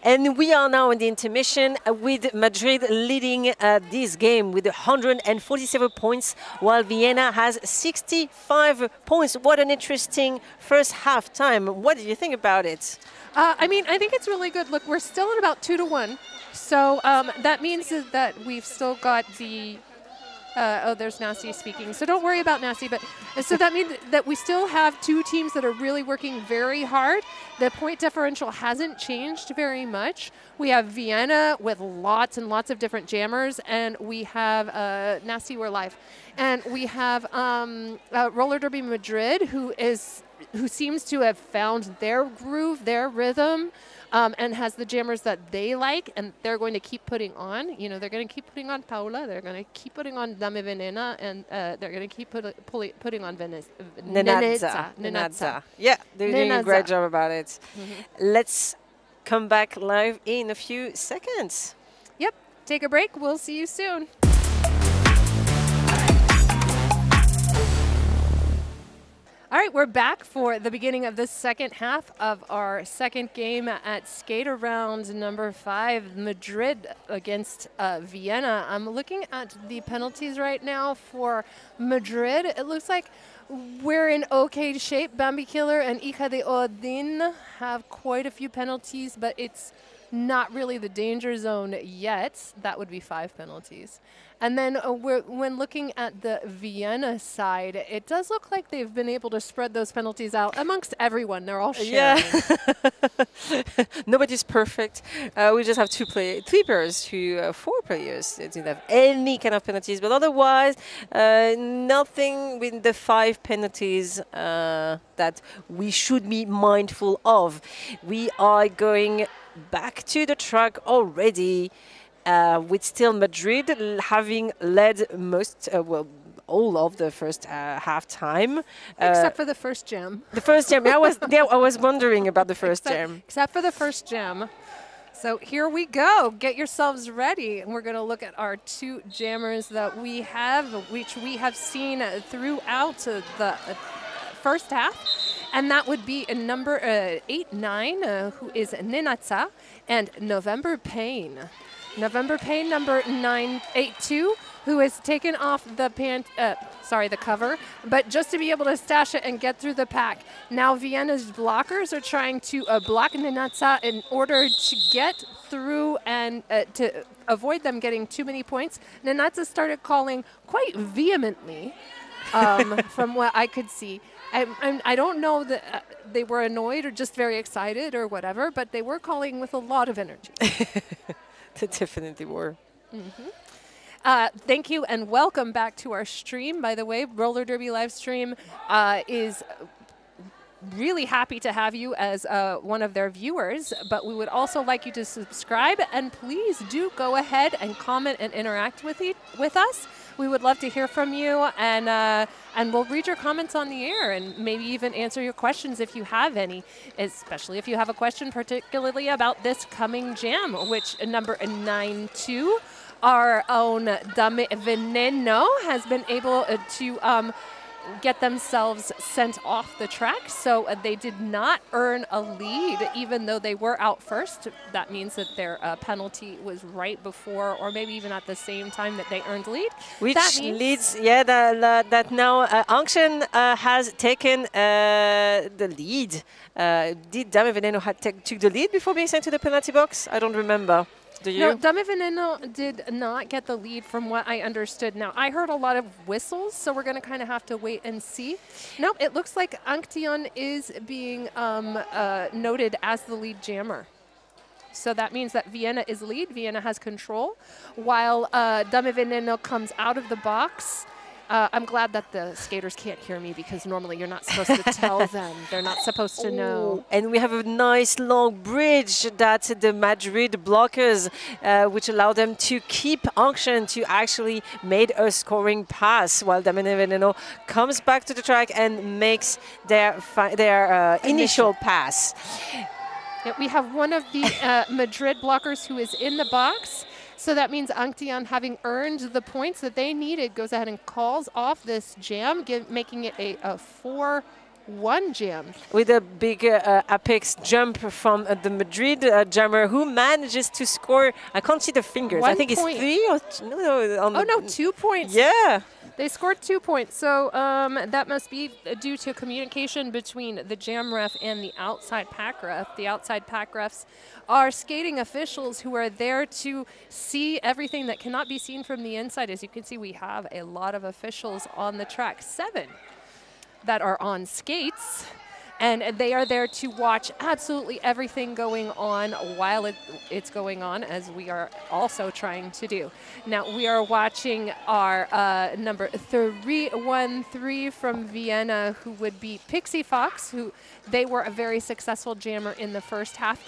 And we are now in the intermission with Madrid leading this game with 147 points, while Vienna has 65 points. What an interesting first half time. What do you think about it? I mean, I think it's really good. Look, we're still at about 2-1. So that means that we've still got the... oh, there's Nasty speaking. So don't worry about Nasty. But so that means that we still have two teams that are really working very hard. The point differential hasn't changed very much. We have Vienna with lots and lots of different jammers, and we have Nasty. We're live, and we have Roller Derby Madrid, who seems to have found their groove, their rhythm. And has the jammers that they like, and they're going to keep putting on. You know, they're going to keep putting on Paula. They're going to keep putting on Dame Veneno, and they're going to keep putting on nenazza. Yeah, they're doing a great job about it. Mm-hmm. Let's come back live in a few seconds. Yep, take a break. We'll see you soon. All right, we're back for the beginning of the second half of our second game at Skate Around #5, Madrid against Vienna. I'm looking at the penalties right now for Madrid. It looks like we're in okay shape. Bambi Killer and Hija de Odin have quite a few penalties, but it's not really the danger zone yet. That would be 5 penalties. And then when looking at the Vienna side, it does look like they've been able to spread those penalties out amongst everyone. They're all sharing. Yeah. Nobody's perfect. We just have three players to 4 players. They didn't have any kind of penalties. But otherwise, nothing with the 5 penalties that we should be mindful of. We are going back to the track already. With still Madrid having led most, all of the first half time, except for the first jam. The first jam. I was wondering about the first jam. Except for the first jam. So here we go. Get yourselves ready, and we're going to look at our 2 jammers that we have, which we have seen throughout the first half, and that would be number 8-9, who is nenazza, and November Pain. November Pain number 982, who has taken off the the cover, but just to be able to stash it and get through the pack. Now Vienna's blockers are trying to block nenazza in order to get through and to avoid them getting too many points. Nenazza started calling quite vehemently, from what I could see. I don't know that they were annoyed or just very excited or whatever, but they were calling with a lot of energy. Definitely were. Mm-hmm. Thank you and welcome back to our stream. By the way, Roller Derby live stream is really happy to have you as one of their viewers, but we would also like you to subscribe, and please do go ahead and comment and interact with us. We would love to hear from you, and we'll read your comments on the air and maybe even answer your questions if you have any, especially if you have a question particularly about this coming jam, which number 92, our own Dame Veneno, has been able to get themselves sent off the track. So they did not earn a lead, even though they were out first. That means that their penalty was right before, or maybe even at the same time that they earned lead. Which leads, yeah, that now Anction has taken the lead. Did Dame Veneno took the lead before being sent to the penalty box? I don't remember. No, Dame Veneno did not get the lead from what I understood. Now, I heard a lot of whistles, so we're going to kind of have to wait and see. No, it looks like Anction is being noted as the lead jammer. So that means that Vienna is lead. Vienna has control, while Dame Veneno comes out of the box. I'm glad that the skaters can't hear me because normally you're not supposed to tell them. They're not supposed to know. And we have a nice long bridge that the Madrid blockers, which allow them to keep Anction to actually made a scoring pass while dame veneno comes back to the track and makes their initial pass. Yeah, we have one of the Madrid blockers who is in the box. So that means Anktian, having earned the points that they needed, goes ahead and calls off this jam, making it a 4-1 jam. With a big apex jump from the Madrid jammer, who manages to score, I can't see the fingers, I think it's 2 points. Yeah. They scored 2 points, so that must be due to communication between the jam ref and the outside pack ref. The outside pack refs are skating officials who are there to see everything that cannot be seen from the inside. As you can see, we have a lot of officials on the track, 7 that are on skates, and they are there to watch absolutely everything going on while it's going on, as we are also trying to do. Now we are watching our number 313 from Vienna, who would be Pixie Fox, who they were a very successful jammer in the first half,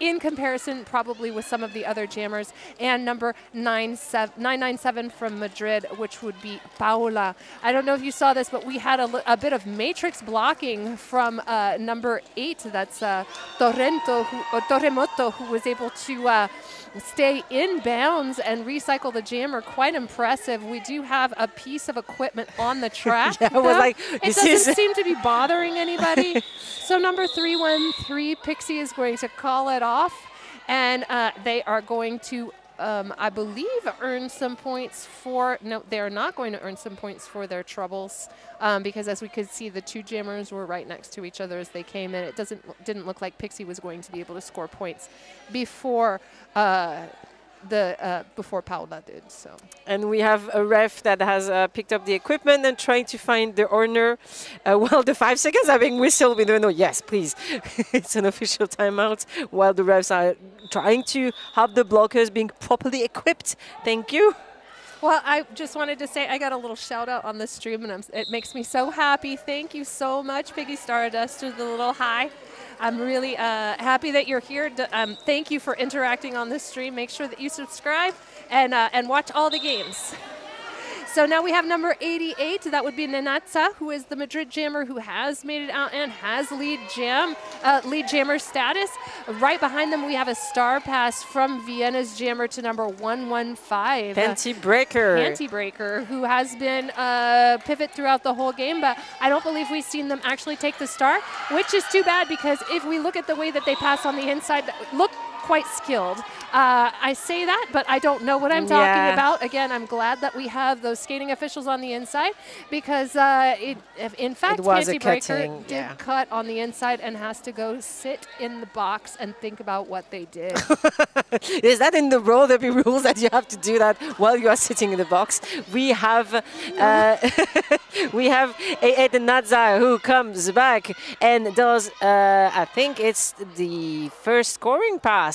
in comparison probably with some of the other jammers, and number 997 from Madrid, which would be Paula. I don't know if you saw this, but we had a bit of matrix blocking from number 8, that's Torremoto, who was able to stay in bounds and recycle the jammer. Quite impressive. We do have a piece of equipment on the track. Yeah, like, it doesn't seem to be bothering anybody. So number 313 Pixie is going to call it off, and they are going to I believe earn some points for, no, they're not going to earn some points for their troubles, because as we could see, the two jammers were right next to each other as they came in. It didn't look like Pixie was going to be able to score points before before Paula did. So, and we have a ref that has picked up the equipment and trying to find the owner. Well, the 5 seconds are being whistled. We don't know. Yes, please. It's an official timeout while the refs are trying to have the blockers being properly equipped. Thank you. Well, I just wanted to say I got a little shout out on the stream, and it makes me so happy. Thank you so much, Piggy Stardust, for the little hi. I'm really happy that you're here. Thank you for interacting on this stream. Make sure that you subscribe and watch all the games. So now we have number 88. That would be Nenazza, who is the Madrid jammer who has made it out and has lead jammer status. Right behind them, we have a star pass from Vienna's jammer to number 115. Panty Breaker. Panty Breaker, who has been pivot throughout the whole game, but I don't believe we've seen them actually take the star, which is too bad because if we look at the way that they pass on the inside, look, quite skilled. I say that, but I don't know what I'm talking about. Again, I'm glad that we have those skating officials on the inside because, in fact, Panty Breaker did cut on the inside and has to go sit in the box and think about what they did. Is that in the roll? There'll be rules that you have to do that while you are sitting in the box. We have we have Nenazza who comes back and does, I think it's the first scoring pass.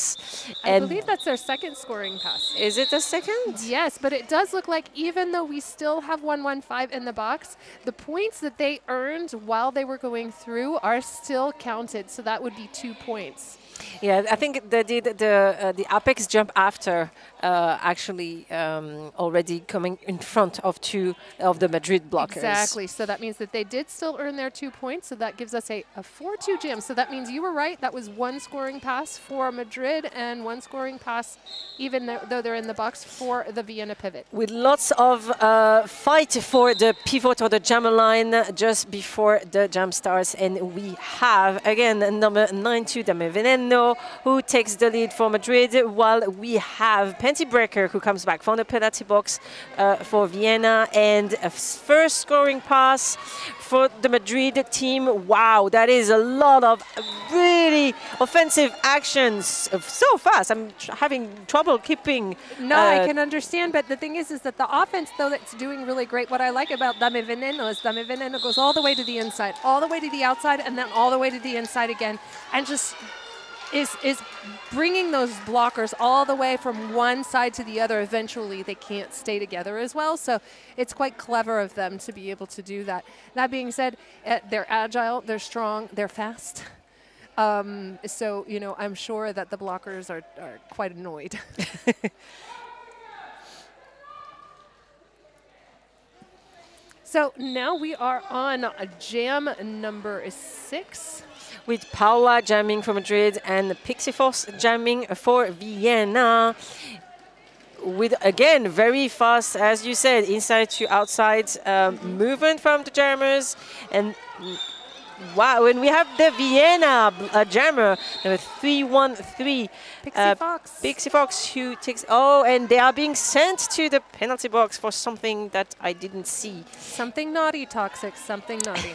I believe that's their second scoring pass. Is it the second? Yes, but it does look like even though we still have 115 in the box, the points that they earned while they were going through are still counted. So that would be 2 points. Yeah, I think they did the apex jump after actually already coming in front of two of the Madrid blockers. Exactly, so that means that they did still earn their 2 points, so that gives us a 4-2 jam. So that means you were right, that was one scoring pass for Madrid and one scoring pass, even though they're in the box, for the Vienna pivot. With lots of fight for the pivot or the jammer line just before the jam starts, and we have, again, number 92, dame veneno, who takes the lead for Madrid, while we have Panty Breaker who comes back from the penalty box for Vienna, and a first scoring pass for the Madrid team. Wow, that is a lot of really offensive actions so fast. I'm having trouble keeping. No, I can understand, but the thing is that the offense, though, that's doing really great. What I like about Dame Veneno is Dame Veneno goes all the way to the inside, all the way to the outside, and then all the way to the inside again, and just is bringing those blockers all the way from one side to the other. Eventually, they can't stay together as well. So it's quite clever of them to be able to do that. That being said, they're agile, they're strong, they're fast. So, you know, I'm sure that the blockers are quite annoyed. So now we are on jam number 6. With Paula jamming for Madrid and Pixie Fox jamming for Vienna. With, again, very fast, as you said, inside to outside movement from the jammers. And wow, and we have the Vienna jammer, number 313. Pixie Fox. Pixie Fox, who takes... Oh, and they are being sent to the penalty box for something that I didn't see. Something naughty, Toxic. Something naughty.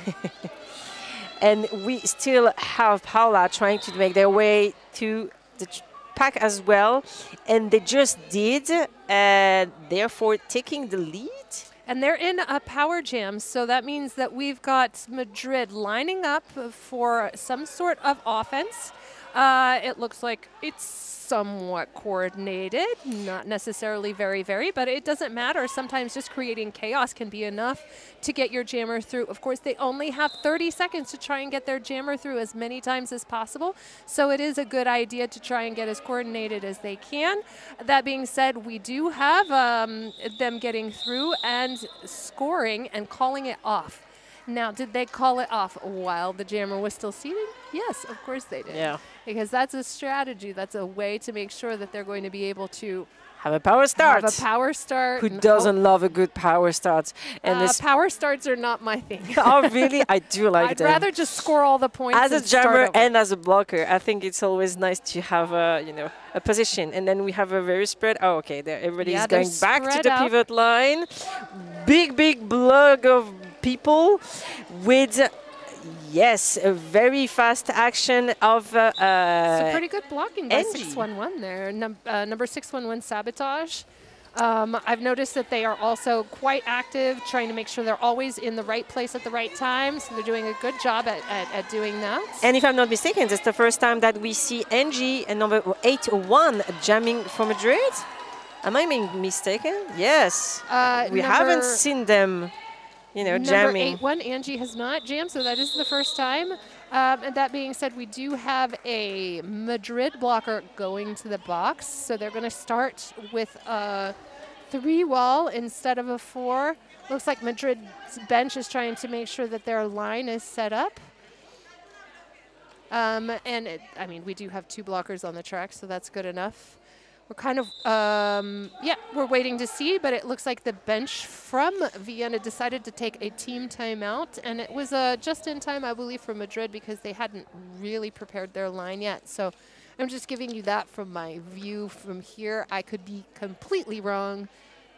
And we still have Paula trying to make their way to the pack as well. And they just did, and therefore taking the lead. And they're in a power jam, so that means that we've got Madrid lining up for some sort of offense. It looks like it's somewhat coordinated, not necessarily very, but it doesn't matter. Sometimes just creating chaos can be enough to get your jammer through. Of course, they only have 30 seconds to try and get their jammer through as many times as possible, so it is a good idea to try and get as coordinated as they can. That being said, we do have them getting through and scoring and calling it off. Now, did they call it off while the jammer was still seated? Yes, of course they did. Yeah. Because that's a strategy. That's a way to make sure that they're going to be able to have a power start. Have a power start. Who doesn't love a good power start? And power starts are not my thing. Oh, really? I do like I'd rather just score all the points. As a jammer and as a blocker, I think it's always nice to have a, you know, a position. And then we have a very spread. Oh, okay. Everybody's going back to the pivot line. Big block of people with, yes, a very fast action of it's a pretty good blocking by 611 there. Number 611 Sabotage. I've noticed that they are also quite active, trying to make sure they're always in the right place at the right time, so they're doing a good job at doing that. And if I'm not mistaken, it's the first time that we see Angie and number 801 jamming for Madrid. Am I being mistaken? Yes. We haven't seen them, you know, jamming. Number 8-1, Angie has not jammed, so that is the first time. And that being said, we do have a Madrid blocker going to the box, so they're going to start with a 3-wall instead of a 4. Looks like Madrid's bench is trying to make sure that their line is set up. I mean, we do have 2 blockers on the track, so that's good enough. We're kind of, yeah, we're waiting to see, but it looks like the bench from Vienna decided to take a team timeout, and it was just in time, I believe, for Madrid because they hadn't really prepared their line yet. So I'm just giving you that from my view from here. I could be completely wrong.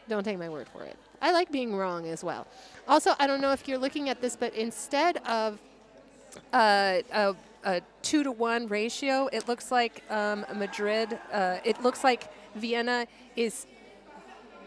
Don't take my word for it. I like being wrong as well. Also, I don't know if you're looking at this, but instead of a 2-to-1 ratio, it looks like Madrid, it looks like Vienna is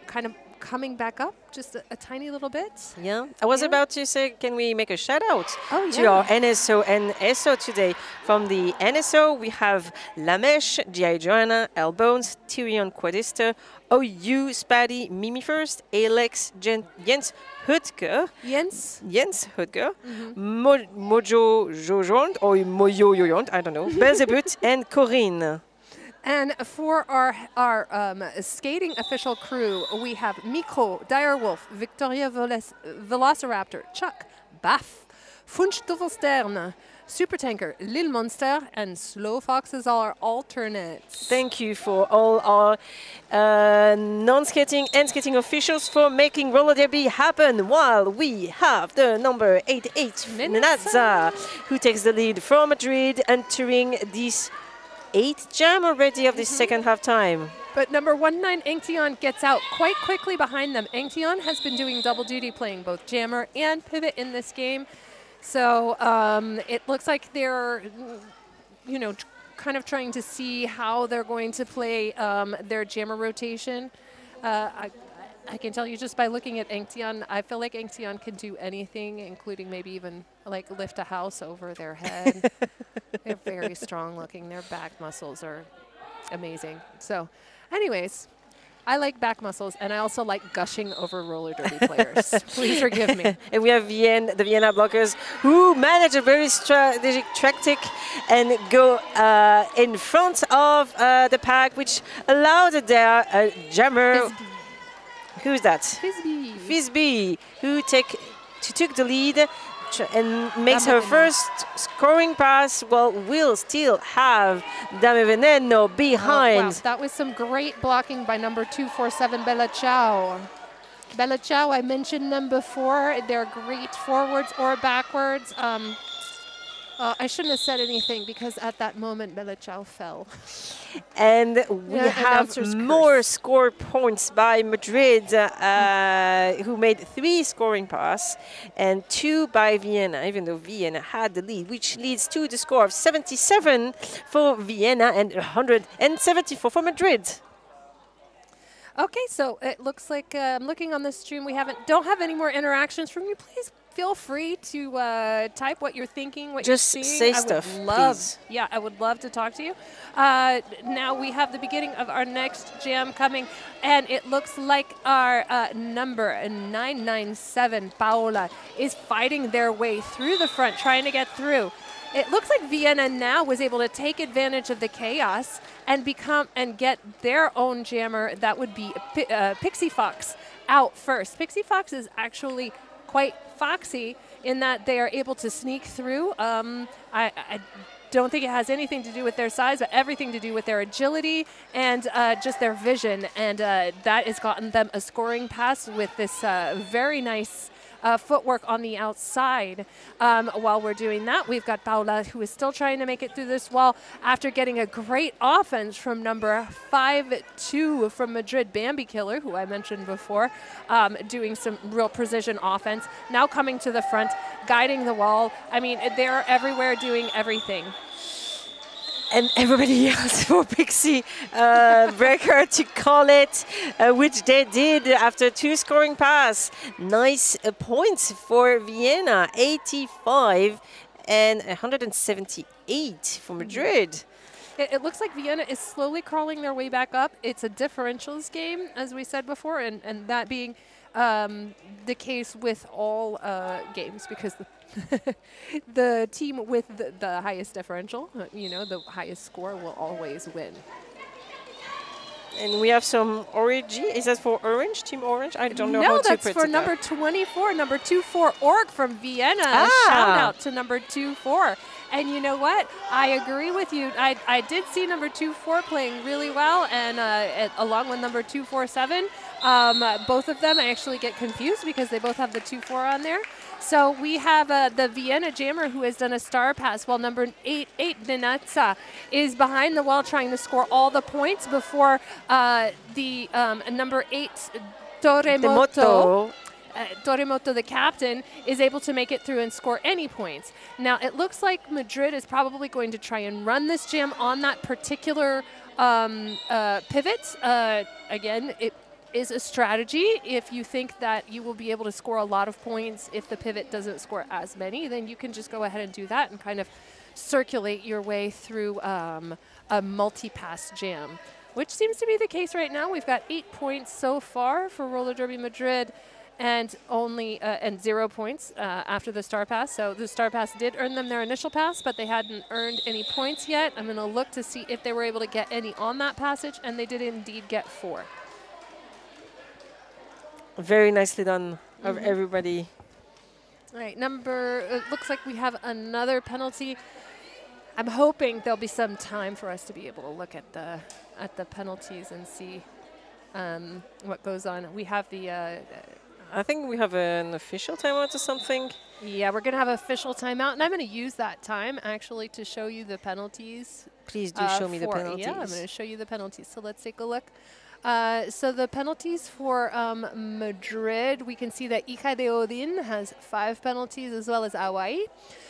kind of coming back up just a tiny little bit. Yeah, I was about to say, can we make a shout out to our NSO and SO today? From the NSO, we have Lamesh, G.I. Joanna, L Bones, Tyrion Quadister, OU, Spatty, Mimi First, Alex, Jens Hutke. Jens Hutke. Mojo Jojond, or Mojo Jojond, I don't know. Belzebut and Corinne. And for our skating official crew, we have Miko, Direwolf, Victoria Velociraptor, Chuck, Baff, Funchduvelstern, Supertanker, Lil Monster, and Slow Foxes are alternates. Thank you for all our non-skating and skating officials for making Roller Derby happen, while we have the number 88, Nenazza, who takes the lead from Madrid entering this 8th jam already of the second half time. But number 19 Angtion gets out quite quickly behind them. Angtion has been doing double duty, playing both jammer and pivot in this game. So it looks like they're, you know, kind of trying to see how they're going to play their jammer rotation. I can tell you just by looking at Anction, I feel like Anction can do anything, including maybe even like lift a house over their head. They're very strong looking. Their back muscles are amazing. So anyways, I like back muscles, and I also like gushing over roller derby players. Please forgive me. And we have the Vienna blockers who manage a very strategic tactic and go in front of the pack, which allowed their jammer. Who's that? Fizbee. Fizbee, who took the lead and makes her first scoring pass, while we'll still have Dame Veneno behind. Oh, wow. That was some great blocking by number 247, Bella Ciao. Bella Ciao, I mentioned them before. They're great forwards or backwards. I shouldn't have said anything because at that moment, Bella Ciao fell. And we have more score points by Madrid, who made 3 scoring passes and 2 by Vienna, even though Vienna had the lead, which leads to the score of 77 for Vienna and 174 for Madrid. Okay, so it looks like I'm looking on the stream. We don't have any more interactions from you. Please feel free to type what you're thinking, what you're seeing. Just say stuff, please. Yeah, I would love to talk to you. Now we have the beginning of our next jam coming, and it looks like our number 997, Paula, is fighting their way through the front, trying to get through. It looks like Vienna now was able to take advantage of the chaos and get their own jammer. That would be Pixie Fox out first. Pixie Fox is actually quite foxy in that they are able to sneak through. I don't think it has anything to do with their size, but everything to do with their agility and just their vision. And that has gotten them a scoring pass with this very nice footwork on the outside. While we're doing that, we've got Paula, who is still trying to make it through this wall after getting a great offense from number 5-2 from Madrid, Bambi Killer, who I mentioned before, doing some real precision offense. Now coming to the front, guiding the wall. I mean, they're everywhere doing everything. And everybody else for Pixie Breaker to call it, which they did after 2 scoring passes. Nice points for Vienna, 85 and 178 for Madrid. It looks like Vienna is slowly crawling their way back up. It's a differentials game, as we said before, and that being the case with all games, because the team with the highest differential, you know, the highest score will always win. And we have some orange. Is that for Orange, Team Orange? I don't know how to put it. No, that's for number 24, number 24 Org from Vienna. Shout out to number 24. And you know what? I agree with you. I did see number 24 playing really well, and along with number 247, both of them I actually get confused because they both have the 24 on there. So we have the Vienna jammer who has done a star pass, while number 8, nenazza, is behind the wall trying to score all the points before the number 8, Torremoto. Torremoto, the captain, is able to make it through and score any points. Now, it looks like Madrid is probably going to try and run this jam on that particular pivot. Again, it is a strategy. If you think that you will be able to score a lot of points if the pivot doesn't score as many, then you can just go ahead and do that and kind of circulate your way through a multi-pass jam, which seems to be the case right now. We've got 8 points so far for Roller Derby Madrid, and only 0 points after the star pass. So the star pass did earn them their initial pass, but they hadn't earned any points yet. I'm gonna look to see if they were able to get any on that passage, and they did indeed get 4. Very nicely done of everybody. All right, it looks like we have another penalty. I'm hoping there'll be some time for us to be able to look at the penalties and see what goes on. We have the... I think we have an official timeout or something. Yeah, we're going to have an official timeout, and I'm going to use that time actually to show you the penalties. Please do show me the penalties. Yeah, I'm going to show you the penalties. So let's take a look. So the penalties for Madrid, we can see that Hija de Odin has 5 penalties, as well as Hawaii.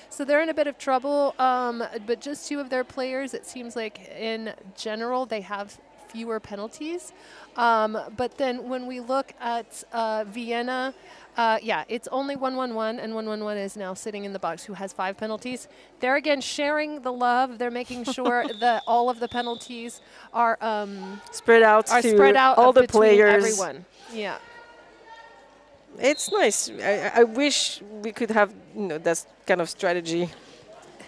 So they're in a bit of trouble, but just 2 of their players, it seems like in general, they have fewer penalties. But then when we look at Vienna, yeah, it's only 1-1-1, and 1-1-1 is now sitting in the box, who has 5 penalties. They're, again, sharing the love. They're making sure that all of the penalties are spread out all the players. Everyone. Yeah. It's nice. I wish we could have, you know, that kind of strategy.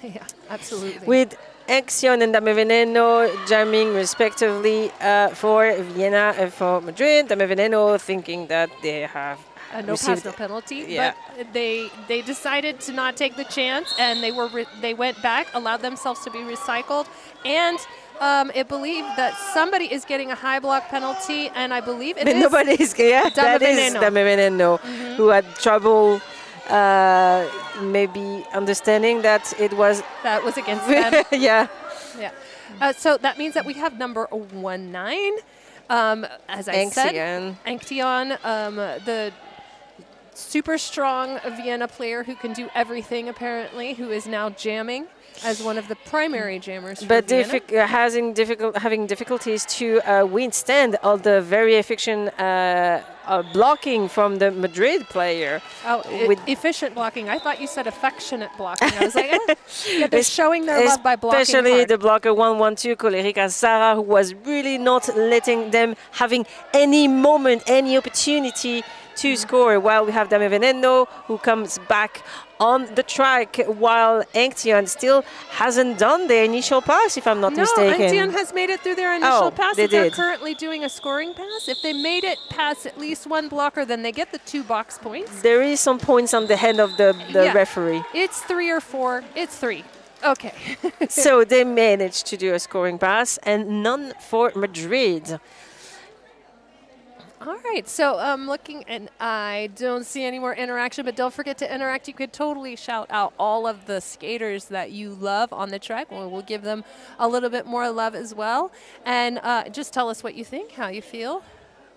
Yeah, absolutely. With Anction and Dame Veneno jamming respectively for Vienna and for Madrid. Dame Veneno thinking that they have no pass, no penalty. Yeah. But they decided to not take the chance, and they went back, allowed themselves to be recycled, and I believe that somebody is getting a high block penalty, and I believe it is. Nobody is, yeah, that is Dame Veneno, who had trouble maybe understanding that it was... That was against them. Yeah. Yeah. So that means that we have number 19, as I said. Anction, the super strong Vienna player who can do everything, apparently, who is now jamming as one of the primary jammers. But having difficulties to withstand all the very efficient blocking from the Madrid player. Oh, efficient blocking. I thought you said affectionate blocking. I was like, oh. Yeah, they're showing their love by blocking. Especially hard. The blocker 1-1-2, Colerica Sara, who was really not letting them having any moment, any opportunity to score, while we have Dame Veneno, who comes back on the track, while Anction still hasn't done their initial pass, if I'm not mistaken. Anction has made it through their initial pass. They're currently doing a scoring pass. If they made it past at least one blocker, then they get the 2 box points. There is some points on the hand of the referee. It's 3 or 4. It's 3. Okay. So they managed to do a scoring pass, and none for Madrid. All right, so I'm looking, and I don't see any more interaction, but don't forget to interact. You could totally shout out all of the skaters that you love on the track. We'll give them a little bit more love as well. And just tell us what you think, how you feel,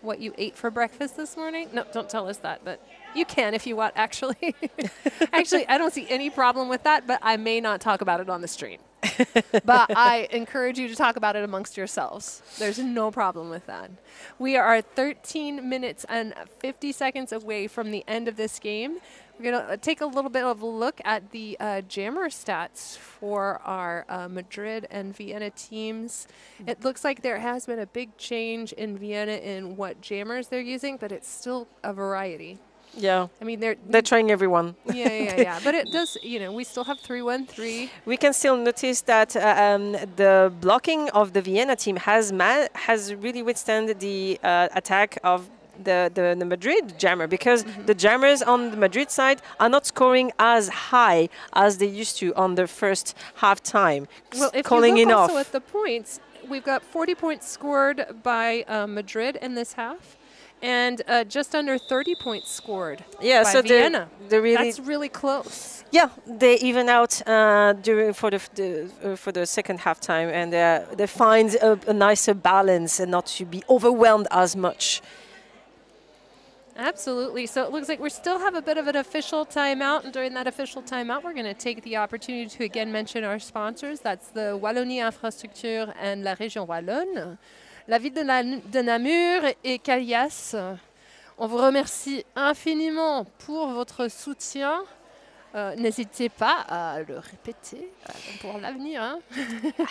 what you ate for breakfast this morning. No, don't tell us that, but you can if you want, actually. Actually, I don't see any problem with that, but I may not talk about it on the stream. But I encourage you to talk about it amongst yourselves. There's no problem with that. We are 13 minutes and 50 seconds away from the end of this game. We're going to take a little bit of a look at the jammer stats for our Madrid and Vienna teams. It looks like there has been a big change in Vienna in what jammers they're using, but it's still a variety. Yeah, I mean they're trying everyone. Yeah, yeah, yeah. But it does, you know, we still have 3-1-3. We can still notice that the blocking of the Vienna team has really withstood the attack of the Madrid jammer, because the jammers on the Madrid side are not scoring as high as they used to on the first half time. Well, if calling you look also at the points, we've got 40 points scored by Madrid in this half. And just under 30 points scored by Vienna. They're really that's really close. Yeah, they even out for the second half time, and they find a nicer balance and not to be overwhelmed as much. Absolutely. So it looks like we still have a bit of an official timeout, and during that official timeout, we're going to take the opportunity to again mention our sponsors. That's the Wallonie Infrastructure and La Région Wallonne. La ville de Namur et Qualias, on vous remercie infiniment pour votre soutien. N'hésitez pas à le répéter pour l'avenir. Hein?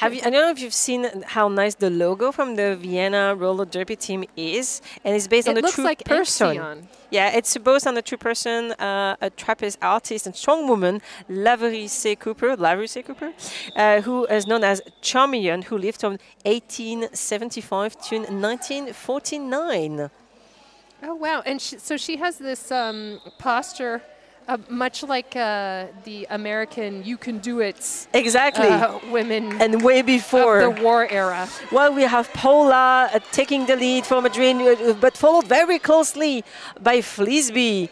I don't know if you've seen how nice the logo from the Vienna Roller Derby team is, and it's based on a true person. Anxion. Yeah, it's based on a true person, a trapeze artist and strong woman, Laverie C. Cooper, who is known as Charmian, who lived from 1875 to 1949. Oh wow! And so she has this posture. Much like the American "you can do it" women, and way before of the war era. Well, we have Paula taking the lead for Madrid, but followed very closely by Fizbee.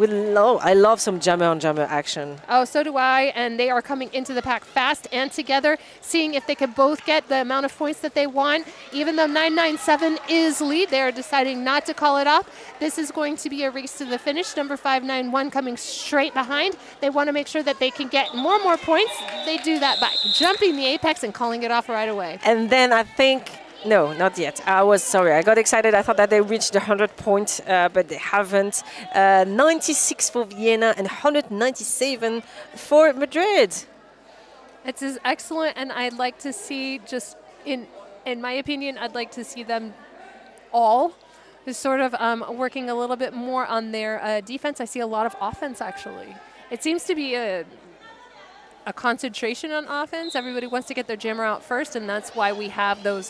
I love some jammer-on-jammer action. Oh, so do I, and they are coming into the pack fast and together, seeing if they can both get the amount of points that they want. Even though 997 is lead, they are deciding not to call it off. This is going to be a race to the finish. Number 591 coming straight behind. They want to make sure that they can get more and more points. They do that by jumping the apex and calling it off right away. And then I think No, not yet. I was sorry. I got excited. I thought that they reached the 100 point, but they haven't. 96 for Vienna and 197 for Madrid. It is excellent, and I'd like to see, just in my opinion, I'd like to see them all sort of working a little bit more on their defense. I see a lot of offense, actually. It seems to be a concentration on offense. Everybody wants to get their jammer out first, and that's why we have those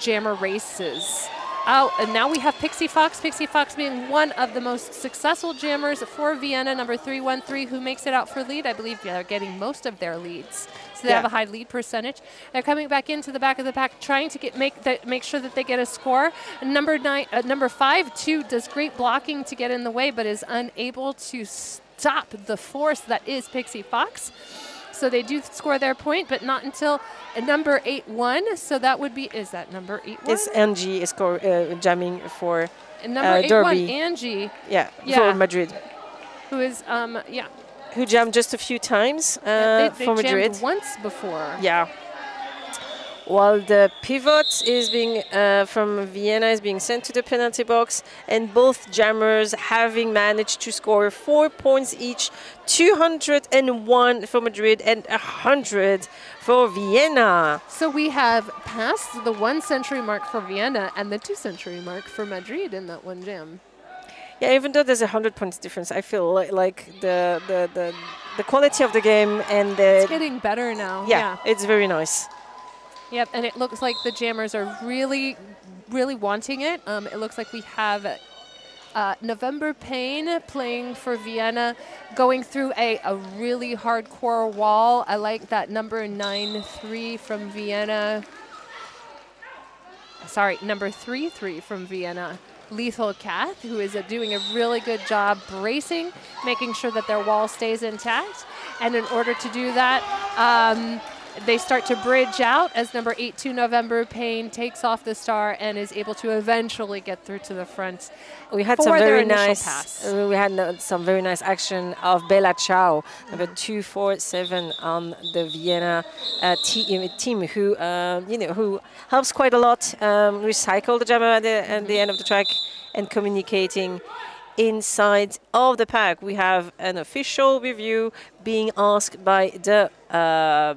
jammer races. And now we have Pixie Fox. Pixie Fox being one of the most successful jammers for Vienna, number 313, who makes it out for lead. I believe they're getting most of their leads, so they have a high lead percentage. They're coming back into the back of the pack, trying to make sure that they get a score. Number 5-2 does great blocking to get in the way, but is unable to stop the force that is Pixie Fox. So they do score their point, but not until number 8-1. So that would be, is that number 8-1? It's Angie is jamming for number 8-1, Angie. Yeah, for Madrid. Who is, who jammed just a few times they for Madrid. Jammed once before. Yeah. While the pivot is being from Vienna is being sent to the penalty box, and both jammers having managed to score 4 points each, 201 for Madrid and 100 for Vienna. So we have passed the 1 century mark for Vienna and the 2 century mark for Madrid in that one jam. Yeah, even though there's 100 points difference, I feel like the quality of the game and the it's getting better now. Yeah, it's very nice. Yep, and it looks like the jammers are really, really wanting it. It looks like we have November Pain playing for Vienna, going through a really hardcore wall. I like that number 9-3 from Vienna. Sorry, number 3-3 from Vienna. Lethal Cath, who is doing a really good job bracing, making sure that their wall stays intact. And in order to do that, they start to bridge out as number 8-2 November Pain takes off the star and is able to eventually get through to the front. We had some very nice pass. We had some very nice action of Bella Ciao, number 247 on the Vienna team, who who helps quite a lot recycle the jammer at the end of the track and communicating inside of the pack. We have an official review being asked by the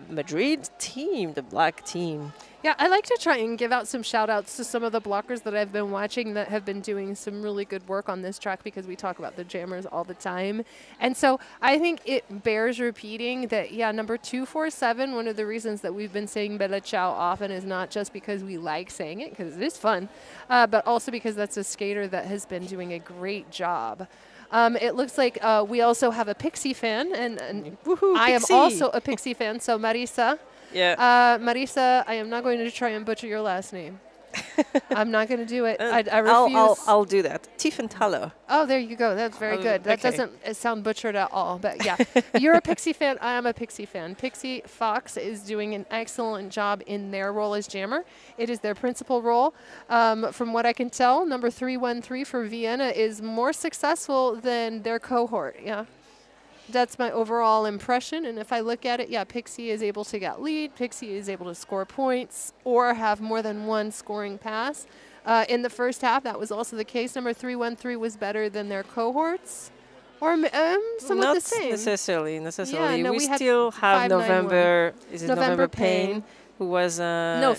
Madrid team, the black team. Yeah, I like to try and give out some shout outs to some of the blockers that I've been watching that have been doing some really good work on this track, because we talk about the jammers all the time. And so I think it bears repeating that, yeah, number 247, one of the reasons that we've been saying Bella Ciao often is not just because we like saying it, because it is fun, but also because that's a skater that has been doing a great job. It looks like we also have a Pixie fan, and I am also a Pixie fan, so Marisa. Yeah. Marisa, I am not going to try and butcher your last name. I'm not going to do it. I refuse. I'll do that. Tiefenthaler. Oh, there you go. That's very good. That doesn't sound butchered at all. But yeah, you're a Pixie fan. I am a Pixie fan. Pixie Fox is doing an excellent job in their role as jammer. It is their principal role. From what I can tell, number 313 for Vienna is more successful than their cohort. Yeah. That's my overall impression, and if I look at it, yeah, Pixie is able to get lead, Pixie is able to score points or have more than one scoring pass. In the first half, that was also the case. Number 313 was better than their cohorts, or somewhat not the same. Not necessarily. Yeah, no, we still have November, is it November Pain? Who was no,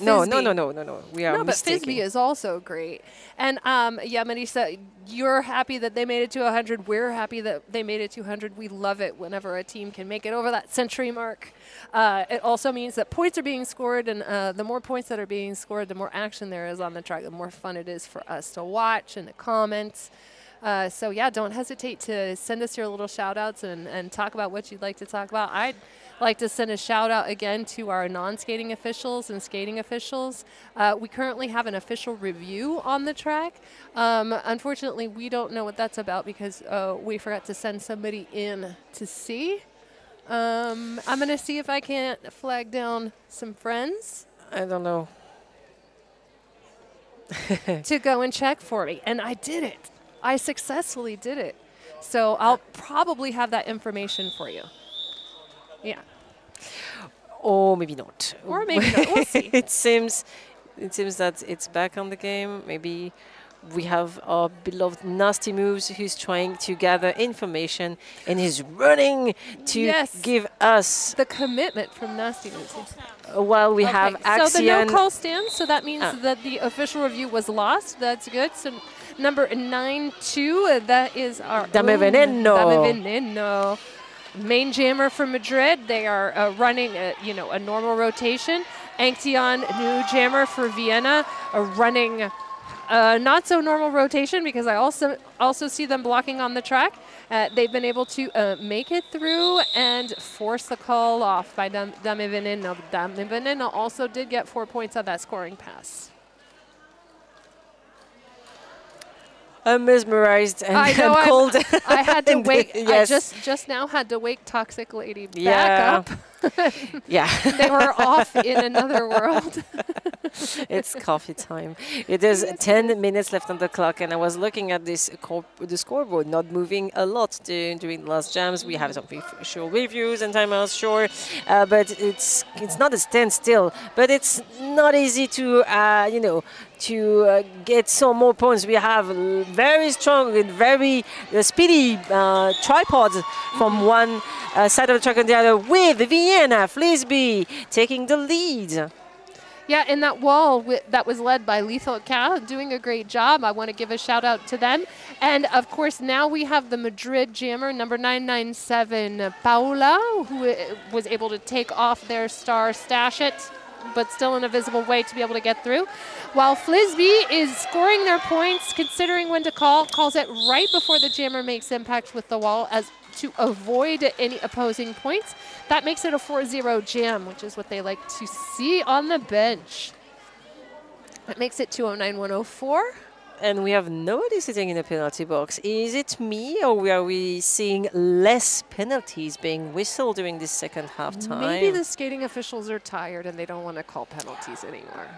we are mistaken. But Fizbee is also great, and yeah, Marisa, you're happy that they made it to 100. We're happy that they made it to 100. We love it whenever a team can make it over that century mark. It also means that points are being scored, and the more points that are being scored, the more action there is on the track, the more fun it is for us to watch and to comment. So yeah, don't hesitate to send us your little shout outs and talk about what you'd like to talk about. I'd like to send a shout out again to our non-skating officials and skating officials. We currently have an official review on the track. Unfortunately, we don't know what that's about because we forgot to send somebody in to see. I'm gonna see if I can't flag down some friends. I don't know. To go and check for me, and I did it. I successfully did it. So I'll probably have that information for you. Yeah. Or maybe not. Or maybe not. We'll see. It seems It seems that it's back on the game. Maybe we have our beloved Nasty Moves, who's trying to gather information and is running to give us the commitment from Nasty Moves. While we have Axion. So the no call stands, so that means that the official review was lost. That's good. So number 9-2, that is our Dame Veneno. Dame Veneno. Main jammer from Madrid. They are running a normal rotation. Anction, new jammer for Vienna, running not so normal rotation, because I also see them blocking on the track. They've been able to make it through and force the call off by Dame Veneno. Dame Veneno also did get 4 points on that scoring pass. I'm mesmerized and I'm cold. I had to wake. Yes. I just now had to wake Toxic Lady back up. They were off in another world. It's coffee time. It is 10 minutes left on the clock, and I was looking at this the scoreboard, not moving a lot during the last jams. We have some reviews and timeouts, but it's not a standstill. But it's not easy to get some more points. We have very strong and very speedy tripods from one side of the track and the other, with Vienna Flisby taking the lead. Yeah, and that wall that was led by Lethal Cow, doing a great job. I want to give a shout out to them. And of course, now we have the Madrid jammer, number 997, Paula, who was able to take off their star, stash it, but still in a visible way to be able to get through. While Flisbee is scoring their points, considering when to call, calls it right before the jammer makes impact with the wall as to avoid any opposing points. That makes it a 4-0 jam, which is what they like to see on the bench. That makes it 209-104. And we have nobody sitting in the penalty box. Is it me, or are we seeing less penalties being whistled during this second half time? Maybe the skating officials are tired and they don't want to call penalties anymore.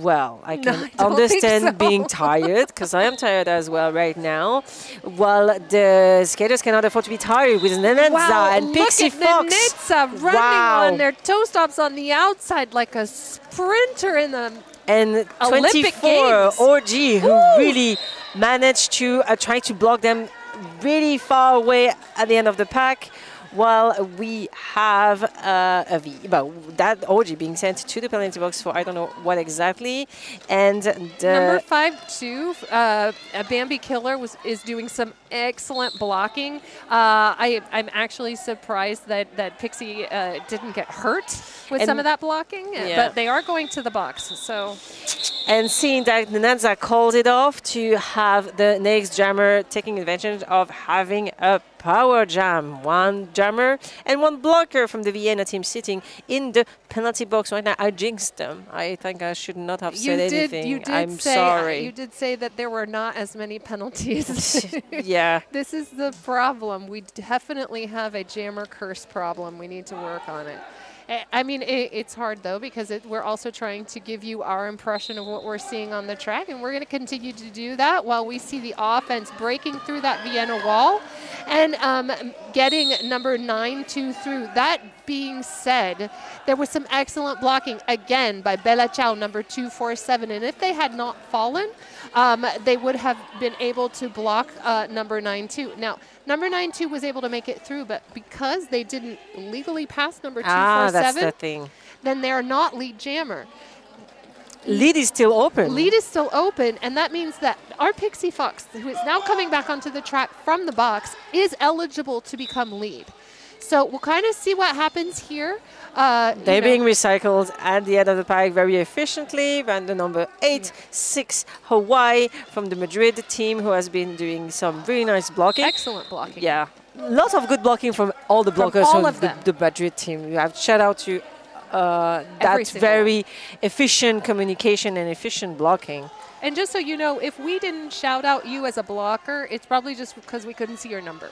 Well, I can understand being tired, because I am tired as well right now. While the skaters cannot afford to be tired with Nenazza and Pixie Fox. Nenazza running on their toe stops on the outside like a sprinter in the and Olympic 24 games. OG, who really managed to try to block them really far away at the end of the pack. While we have that OG being sent to the penalty box for I don't know what exactly. And the number 5-2, Bambi Killer is doing some excellent blocking. I'm actually surprised that Pixie didn't get hurt with some of that blocking, but they are going to the box. So. And seeing that Nenazza called it off to have the next jammer taking advantage of having a power jam. One jammer and one blocker from the Vienna team sitting in the penalty box right now. I jinxed them. I think I should not have said anything. I'm sorry. You did say that there were not as many penalties. This is the problem. We definitely have a jammer curse problem. We need to work on it. I mean, it's hard, though, because we're also trying to give you our impression of what we're seeing on the track, and we're going to continue to do that while we see the offense breaking through that Vienna wall and getting number 9-2 through. That being said, there was some excellent blocking, again, by Bella Ciao, number 247, and if they had not fallen, they would have been able to block number 9-2. Now, number 9-2 was able to make it through, but because they didn't legally pass number 247, that's the thing. Then they're not lead jammer. Lead is still open. Lead is still open, and that means that our Pixie Fox, who is now coming back onto the track from the box, is eligible to become lead. So we'll kind of see what happens here. They're being recycled at the end of the pack very efficiently by the number 8-6 Hawaii from the Madrid team, who has been doing some really nice blocking. Excellent blocking. Yeah. Lots of good blocking from all the blockers from the Madrid team. You have shout out to that very efficient communication and efficient blocking. And just so you know, if we didn't shout out you as a blocker, it's probably just because we couldn't see your number.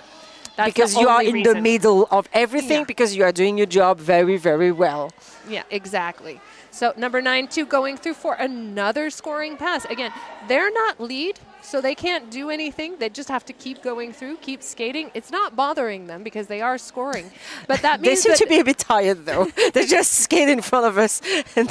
That's because you are in the middle of everything, because you are doing your job very, very well. Yeah, exactly. So number 9-2 going through for another scoring pass. Again, they're not lead, so they can't do anything. They just have to keep going through, keep skating. It's not bothering them because they are scoring. But that means they seem to be a bit tired, though. They just skate in front of us. And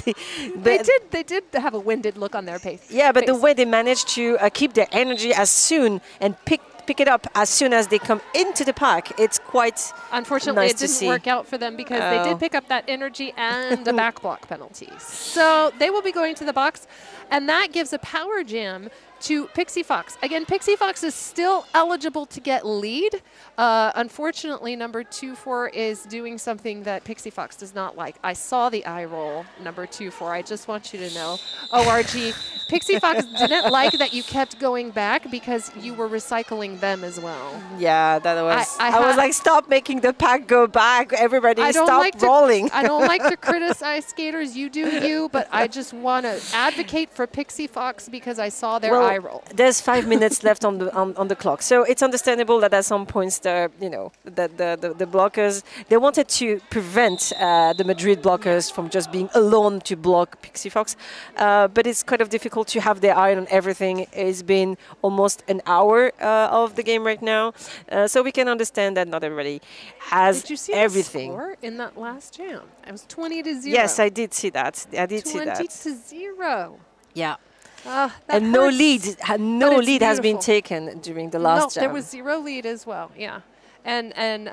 they did have a winded look on their face. Yeah, but the way they managed to keep their energy as soon and pick it up as soon as they come into the pack. It's quite unfortunately, nice it didn't work out for them because they did pick up that energy and the back block penalty. So they will be going to the box, and that gives a power jam to Pixie Fox. Again, Pixie Fox is still eligible to get lead. Unfortunately, number 2-4 is doing something that Pixie Fox does not like. I saw the eye roll, number 2-4. I just want you to know, ORG. Pixie Fox didn't like that you kept going back because you were recycling them as well. Yeah, that was, I was like, stop making the pack go back. Everybody stop rolling. I don't like to criticize skaters. You do you, but I just want to advocate for Pixie Fox because I saw their eye roll. There's 5 minutes left on the clock, so it's understandable that at some points the the blockers, they wanted to prevent the Madrid blockers from just being alone to block Pixie Fox, but it's kind of difficult to have their eye on everything. It's been almost an hour of the game right now, so we can understand that not everybody has everything. Did you see everything the score in that last jam? It was 20-0. Yes, I did see that. I did see that. 20-0. Yeah. And hurts. no lead has been taken during the last jam. There was 0 lead as well, yeah. And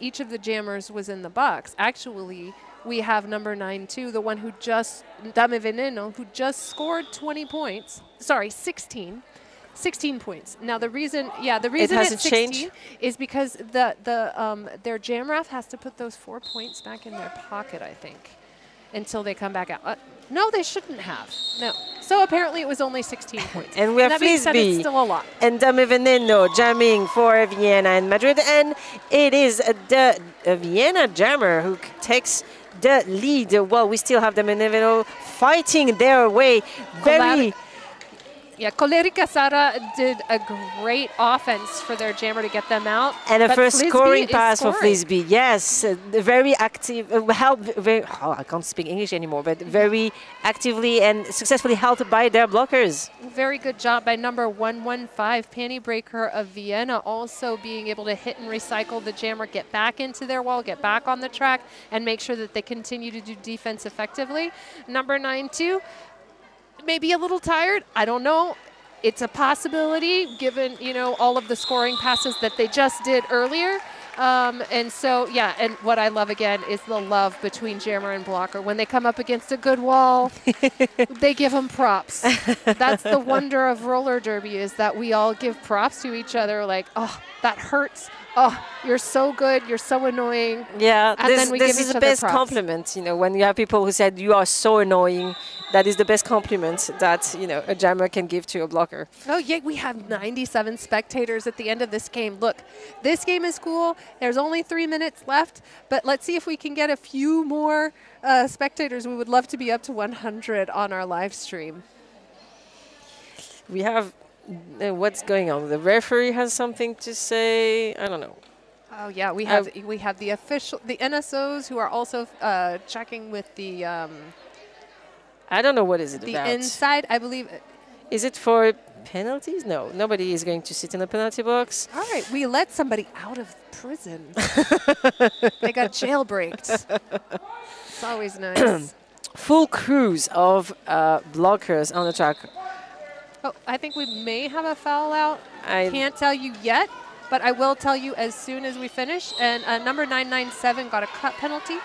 each of the jammers was in the box. Actually, we have number 9-2, the one who just, Dame Veneno, who just scored 20 points. Sorry, 16. 16 points. Now the reason, yeah, the reason it hasn't it's 16 changed is because their Jamref has to put those 4 points back in their pocket, I think, until they come back out. No, they shouldn't have. No. So apparently it was only 16 points. And we have Fizbee still a lot. And Dame Veneno jamming for Vienna and Madrid. And it is the Vienna jammer who takes the lead. Well, we still have Dame Veneno fighting their way. Yeah, Colerica Sara did a great offense for their jammer to get them out. And a first scoring pass for Fizbee. Yes, very active, I can't speak English anymore, but very actively and successfully helped by their blockers. Very good job by number 115, Panty Breaker of Vienna, also being able to hit and recycle the jammer, get back into their wall, get back on the track, and make sure that they continue to do defense effectively. Number 9-2. Maybe a little tired, I don't know. It's a possibility given, you know, all of the scoring passes that they just did earlier. And so, yeah, and what I love again is the love between jammer and blocker. When they come up against a good wall, they give them props. That's the wonder of roller derby, is that we all give props to each other, like, oh, that hurts. Oh, you're so good, you're so annoying. Yeah, and this is the best compliment, you know, when you have people who said you are so annoying. That is the best compliment that, you know, a jammer can give to a blocker. Oh yeah, we have 97 spectators at the end of this game. Look, this game is cool. There's only 3 minutes left, but let's see if we can get a few more spectators. We would love to be up to 100 on our live stream. We have, what's going on? The referee has something to say, I don't know. Oh yeah, we have the official, the NSOs who are also checking with the, I don't know what is it about. The inside, I believe. Is it for penalties? No, nobody is going to sit in the penalty box. All right, we let somebody out of prison. They got jailbreaked. It's always nice. Full crews of blockers on the track. Oh, I think we may have a foul out. I can't tell you yet, but I will tell you as soon as we finish. And number 997 got a cut penalty.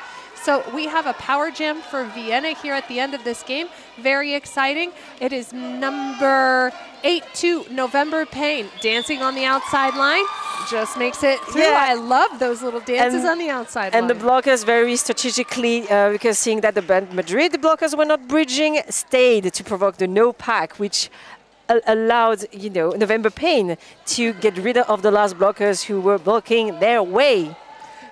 So we have a power jam for Vienna here at the end of this game. Very exciting. It is number 8-2, November Pain, dancing on the outside line. Just makes it through. Yeah. I love those little dances on the outside line. And the blockers very strategically, because seeing that the Madrid blockers were not bridging, stayed to provoke the no pack, which allowed, you know, November Pain to get rid of the last blockers who were blocking their way.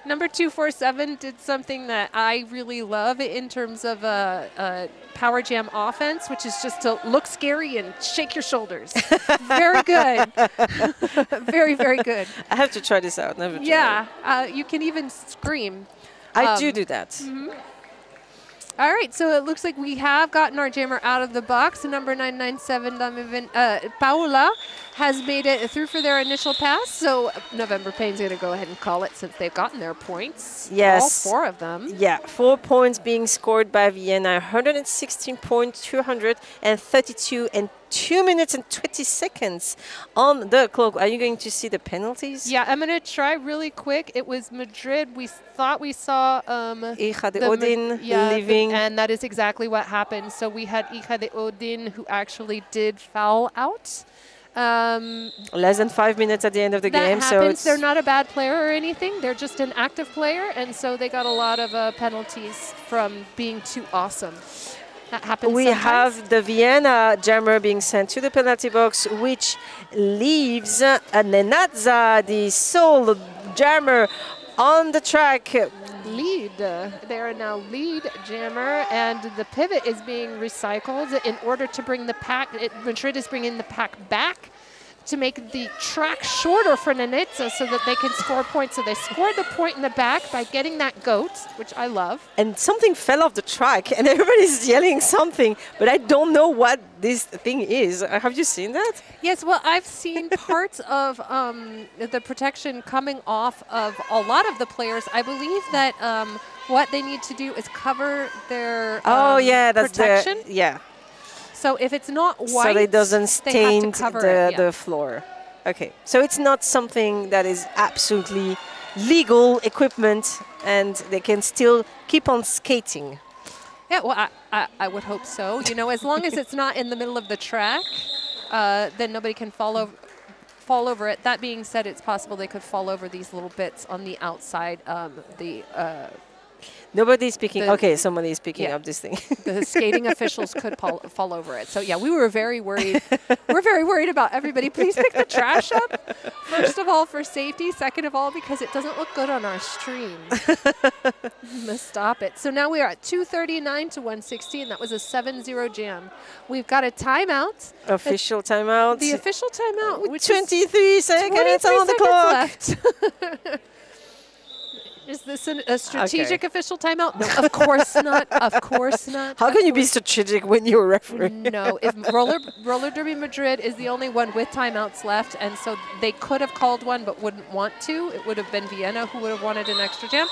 Number 247 did something that I really love in terms of a power jam offense, which is just to look scary and shake your shoulders. Very good. Very, very good. I have to try this out. Never tried. You can even scream. I do that. Mm-hmm. All right, so it looks like we have gotten our jammer out of the box. Number 997, Paula, has made it through for their initial pass. So November Pain's going to go ahead and call it since they've gotten their points. Yes. All four of them. Yeah, 4 points being scored by Vienna. 116 points, 232, and 2 minutes and 20 seconds on the clock. Are you going to see the penalties? Yeah, I'm going to try really quick. It was Madrid. We thought we saw Hija de Odin leaving. And that is exactly what happened. So we had Hija de Odin who actually did foul out. Less than 5 minutes at the end of the game. That happens. So they're not a bad player or anything. They're just an active player. And so they got a lot of penalties from being too awesome. We have the Vienna jammer being sent to the penalty box, which leaves Nenazza, the sole jammer on the track. Lead. They are now lead jammer, and the pivot is being recycled in order to bring the pack. Madrid is bringing the pack back to make the track shorter for Nenazza so that they can score points. So they scored the point in the back by getting that goat, which I love. And something fell off the track, and everybody's yelling something, but I don't know what this thing is. Have you seen that? Yes, well, I've seen parts of the protection coming off of a lot of the players. I believe that what they need to do is cover their protection. Yeah. So if it's not white, so it doesn't stain the floor. Okay, so it's not something that is absolutely legal equipment, and they can still keep on skating. Yeah, well, I would hope so. You know, as long as it's not in the middle of the track, then nobody can fall over it. That being said, it's possible they could fall over these little bits on the outside. Nobody's picking. Okay, somebody is picking up this thing. The skating officials could fall over it. So yeah, we were very worried. We're very worried about everybody. Please pick the trash up. First of all, for safety. Second of all, because it doesn't look good on our stream. Must stop it. So now we are at 239 to 116. That was a 7-0 jam. We've got a timeout. Official timeout. The official timeout. With 23 seconds on the clock. Left. Is this a strategic official timeout? No, of course not. Of course not. How can you be strategic when you're refereeing? No. If Roller Derby Madrid is the only one with timeouts left, and so they could have called one but wouldn't want to. It would have been Vienna who would have wanted an extra jam.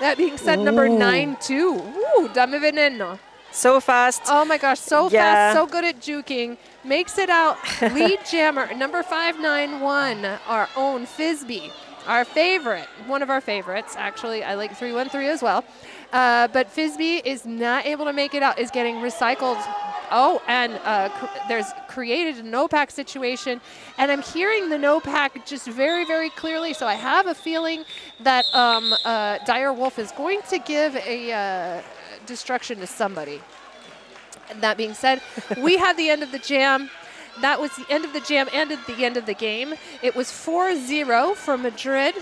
That being said, number 9-2. Ooh, dame veneno. So fast. Oh, my gosh. So fast. So good at juking. Makes it out. Lead jammer. Number 591, our own Fizbee. Our favorite, one of our favorites, actually. I like 313 as well. But Fizbee is not able to make it out, is getting recycled. Oh, and there's created a no-pack situation. And I'm hearing the no-pack just very, very clearly. So I have a feeling that Dire Wolf is going to give a destruction to somebody. And that being said, we have the end of the jam. That was the end of the jam and at the end of the game. It was 4-0 for Madrid.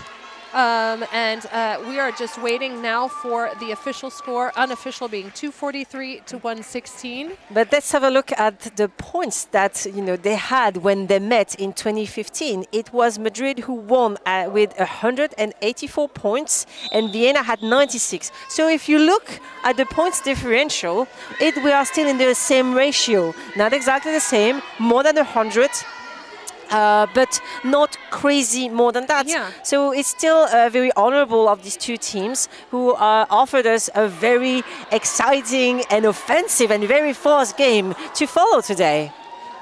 We are just waiting now for the official score, unofficial being 243 to 116. But let's have a look at the points that they had when they met in 2015. It was Madrid who won with 184 points, and Vienna had 96. So if you look at the points differential, we are still in the same ratio. Not exactly the same, more than 100. But not crazy more than that. Yeah. So it's still very honorable of these two teams who offered us a very exciting and offensive and very fast game to follow today.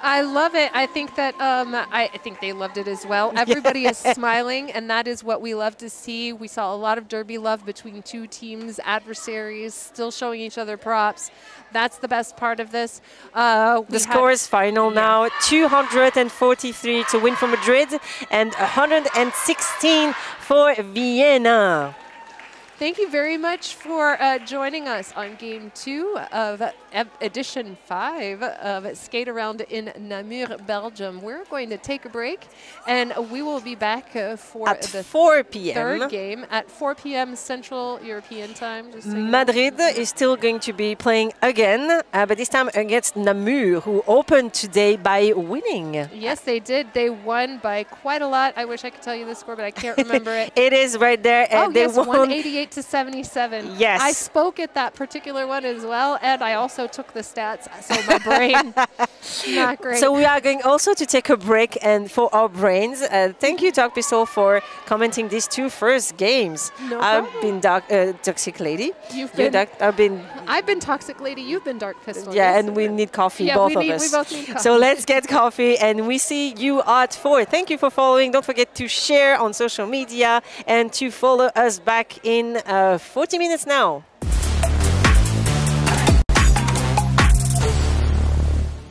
I love it. I think that I think they loved it as well. Everybody is smiling, and that is what we love to see. We saw a lot of derby love between two teams, adversaries, still showing each other props. That's the best part of this. The score is final now. 243 to win for Madrid and 116 for Vienna. Thank you very much for joining us on Game 2 of Edition 5 of Skate Around in Namur, Belgium. We're going to take a break, and we will be back for at the 4 third game at 4 p.m. Central European Time. Madrid is still going to be playing again, but this time against Namur, who opened today by winning. Yes, they did. They won by quite a lot. I wish I could tell you the score, but I can't remember it. It is right there. And they won 188. 78 to 77. Yes. I spoke at that particular one as well, and I also took the stats, so my brain, not great. So we are going also to take a break and for our brains. Thank you, Dark Pistol, for commenting these two first games. No I've been Toxic Lady. You've been, I've been Toxic Lady, you've been Dark Pistol. Yeah, and we need coffee, yeah, both of us. We both need coffee. So let's get coffee, and we see you at 4. Thank you for following. Don't forget to share on social media and to follow us back in 40 minutes now.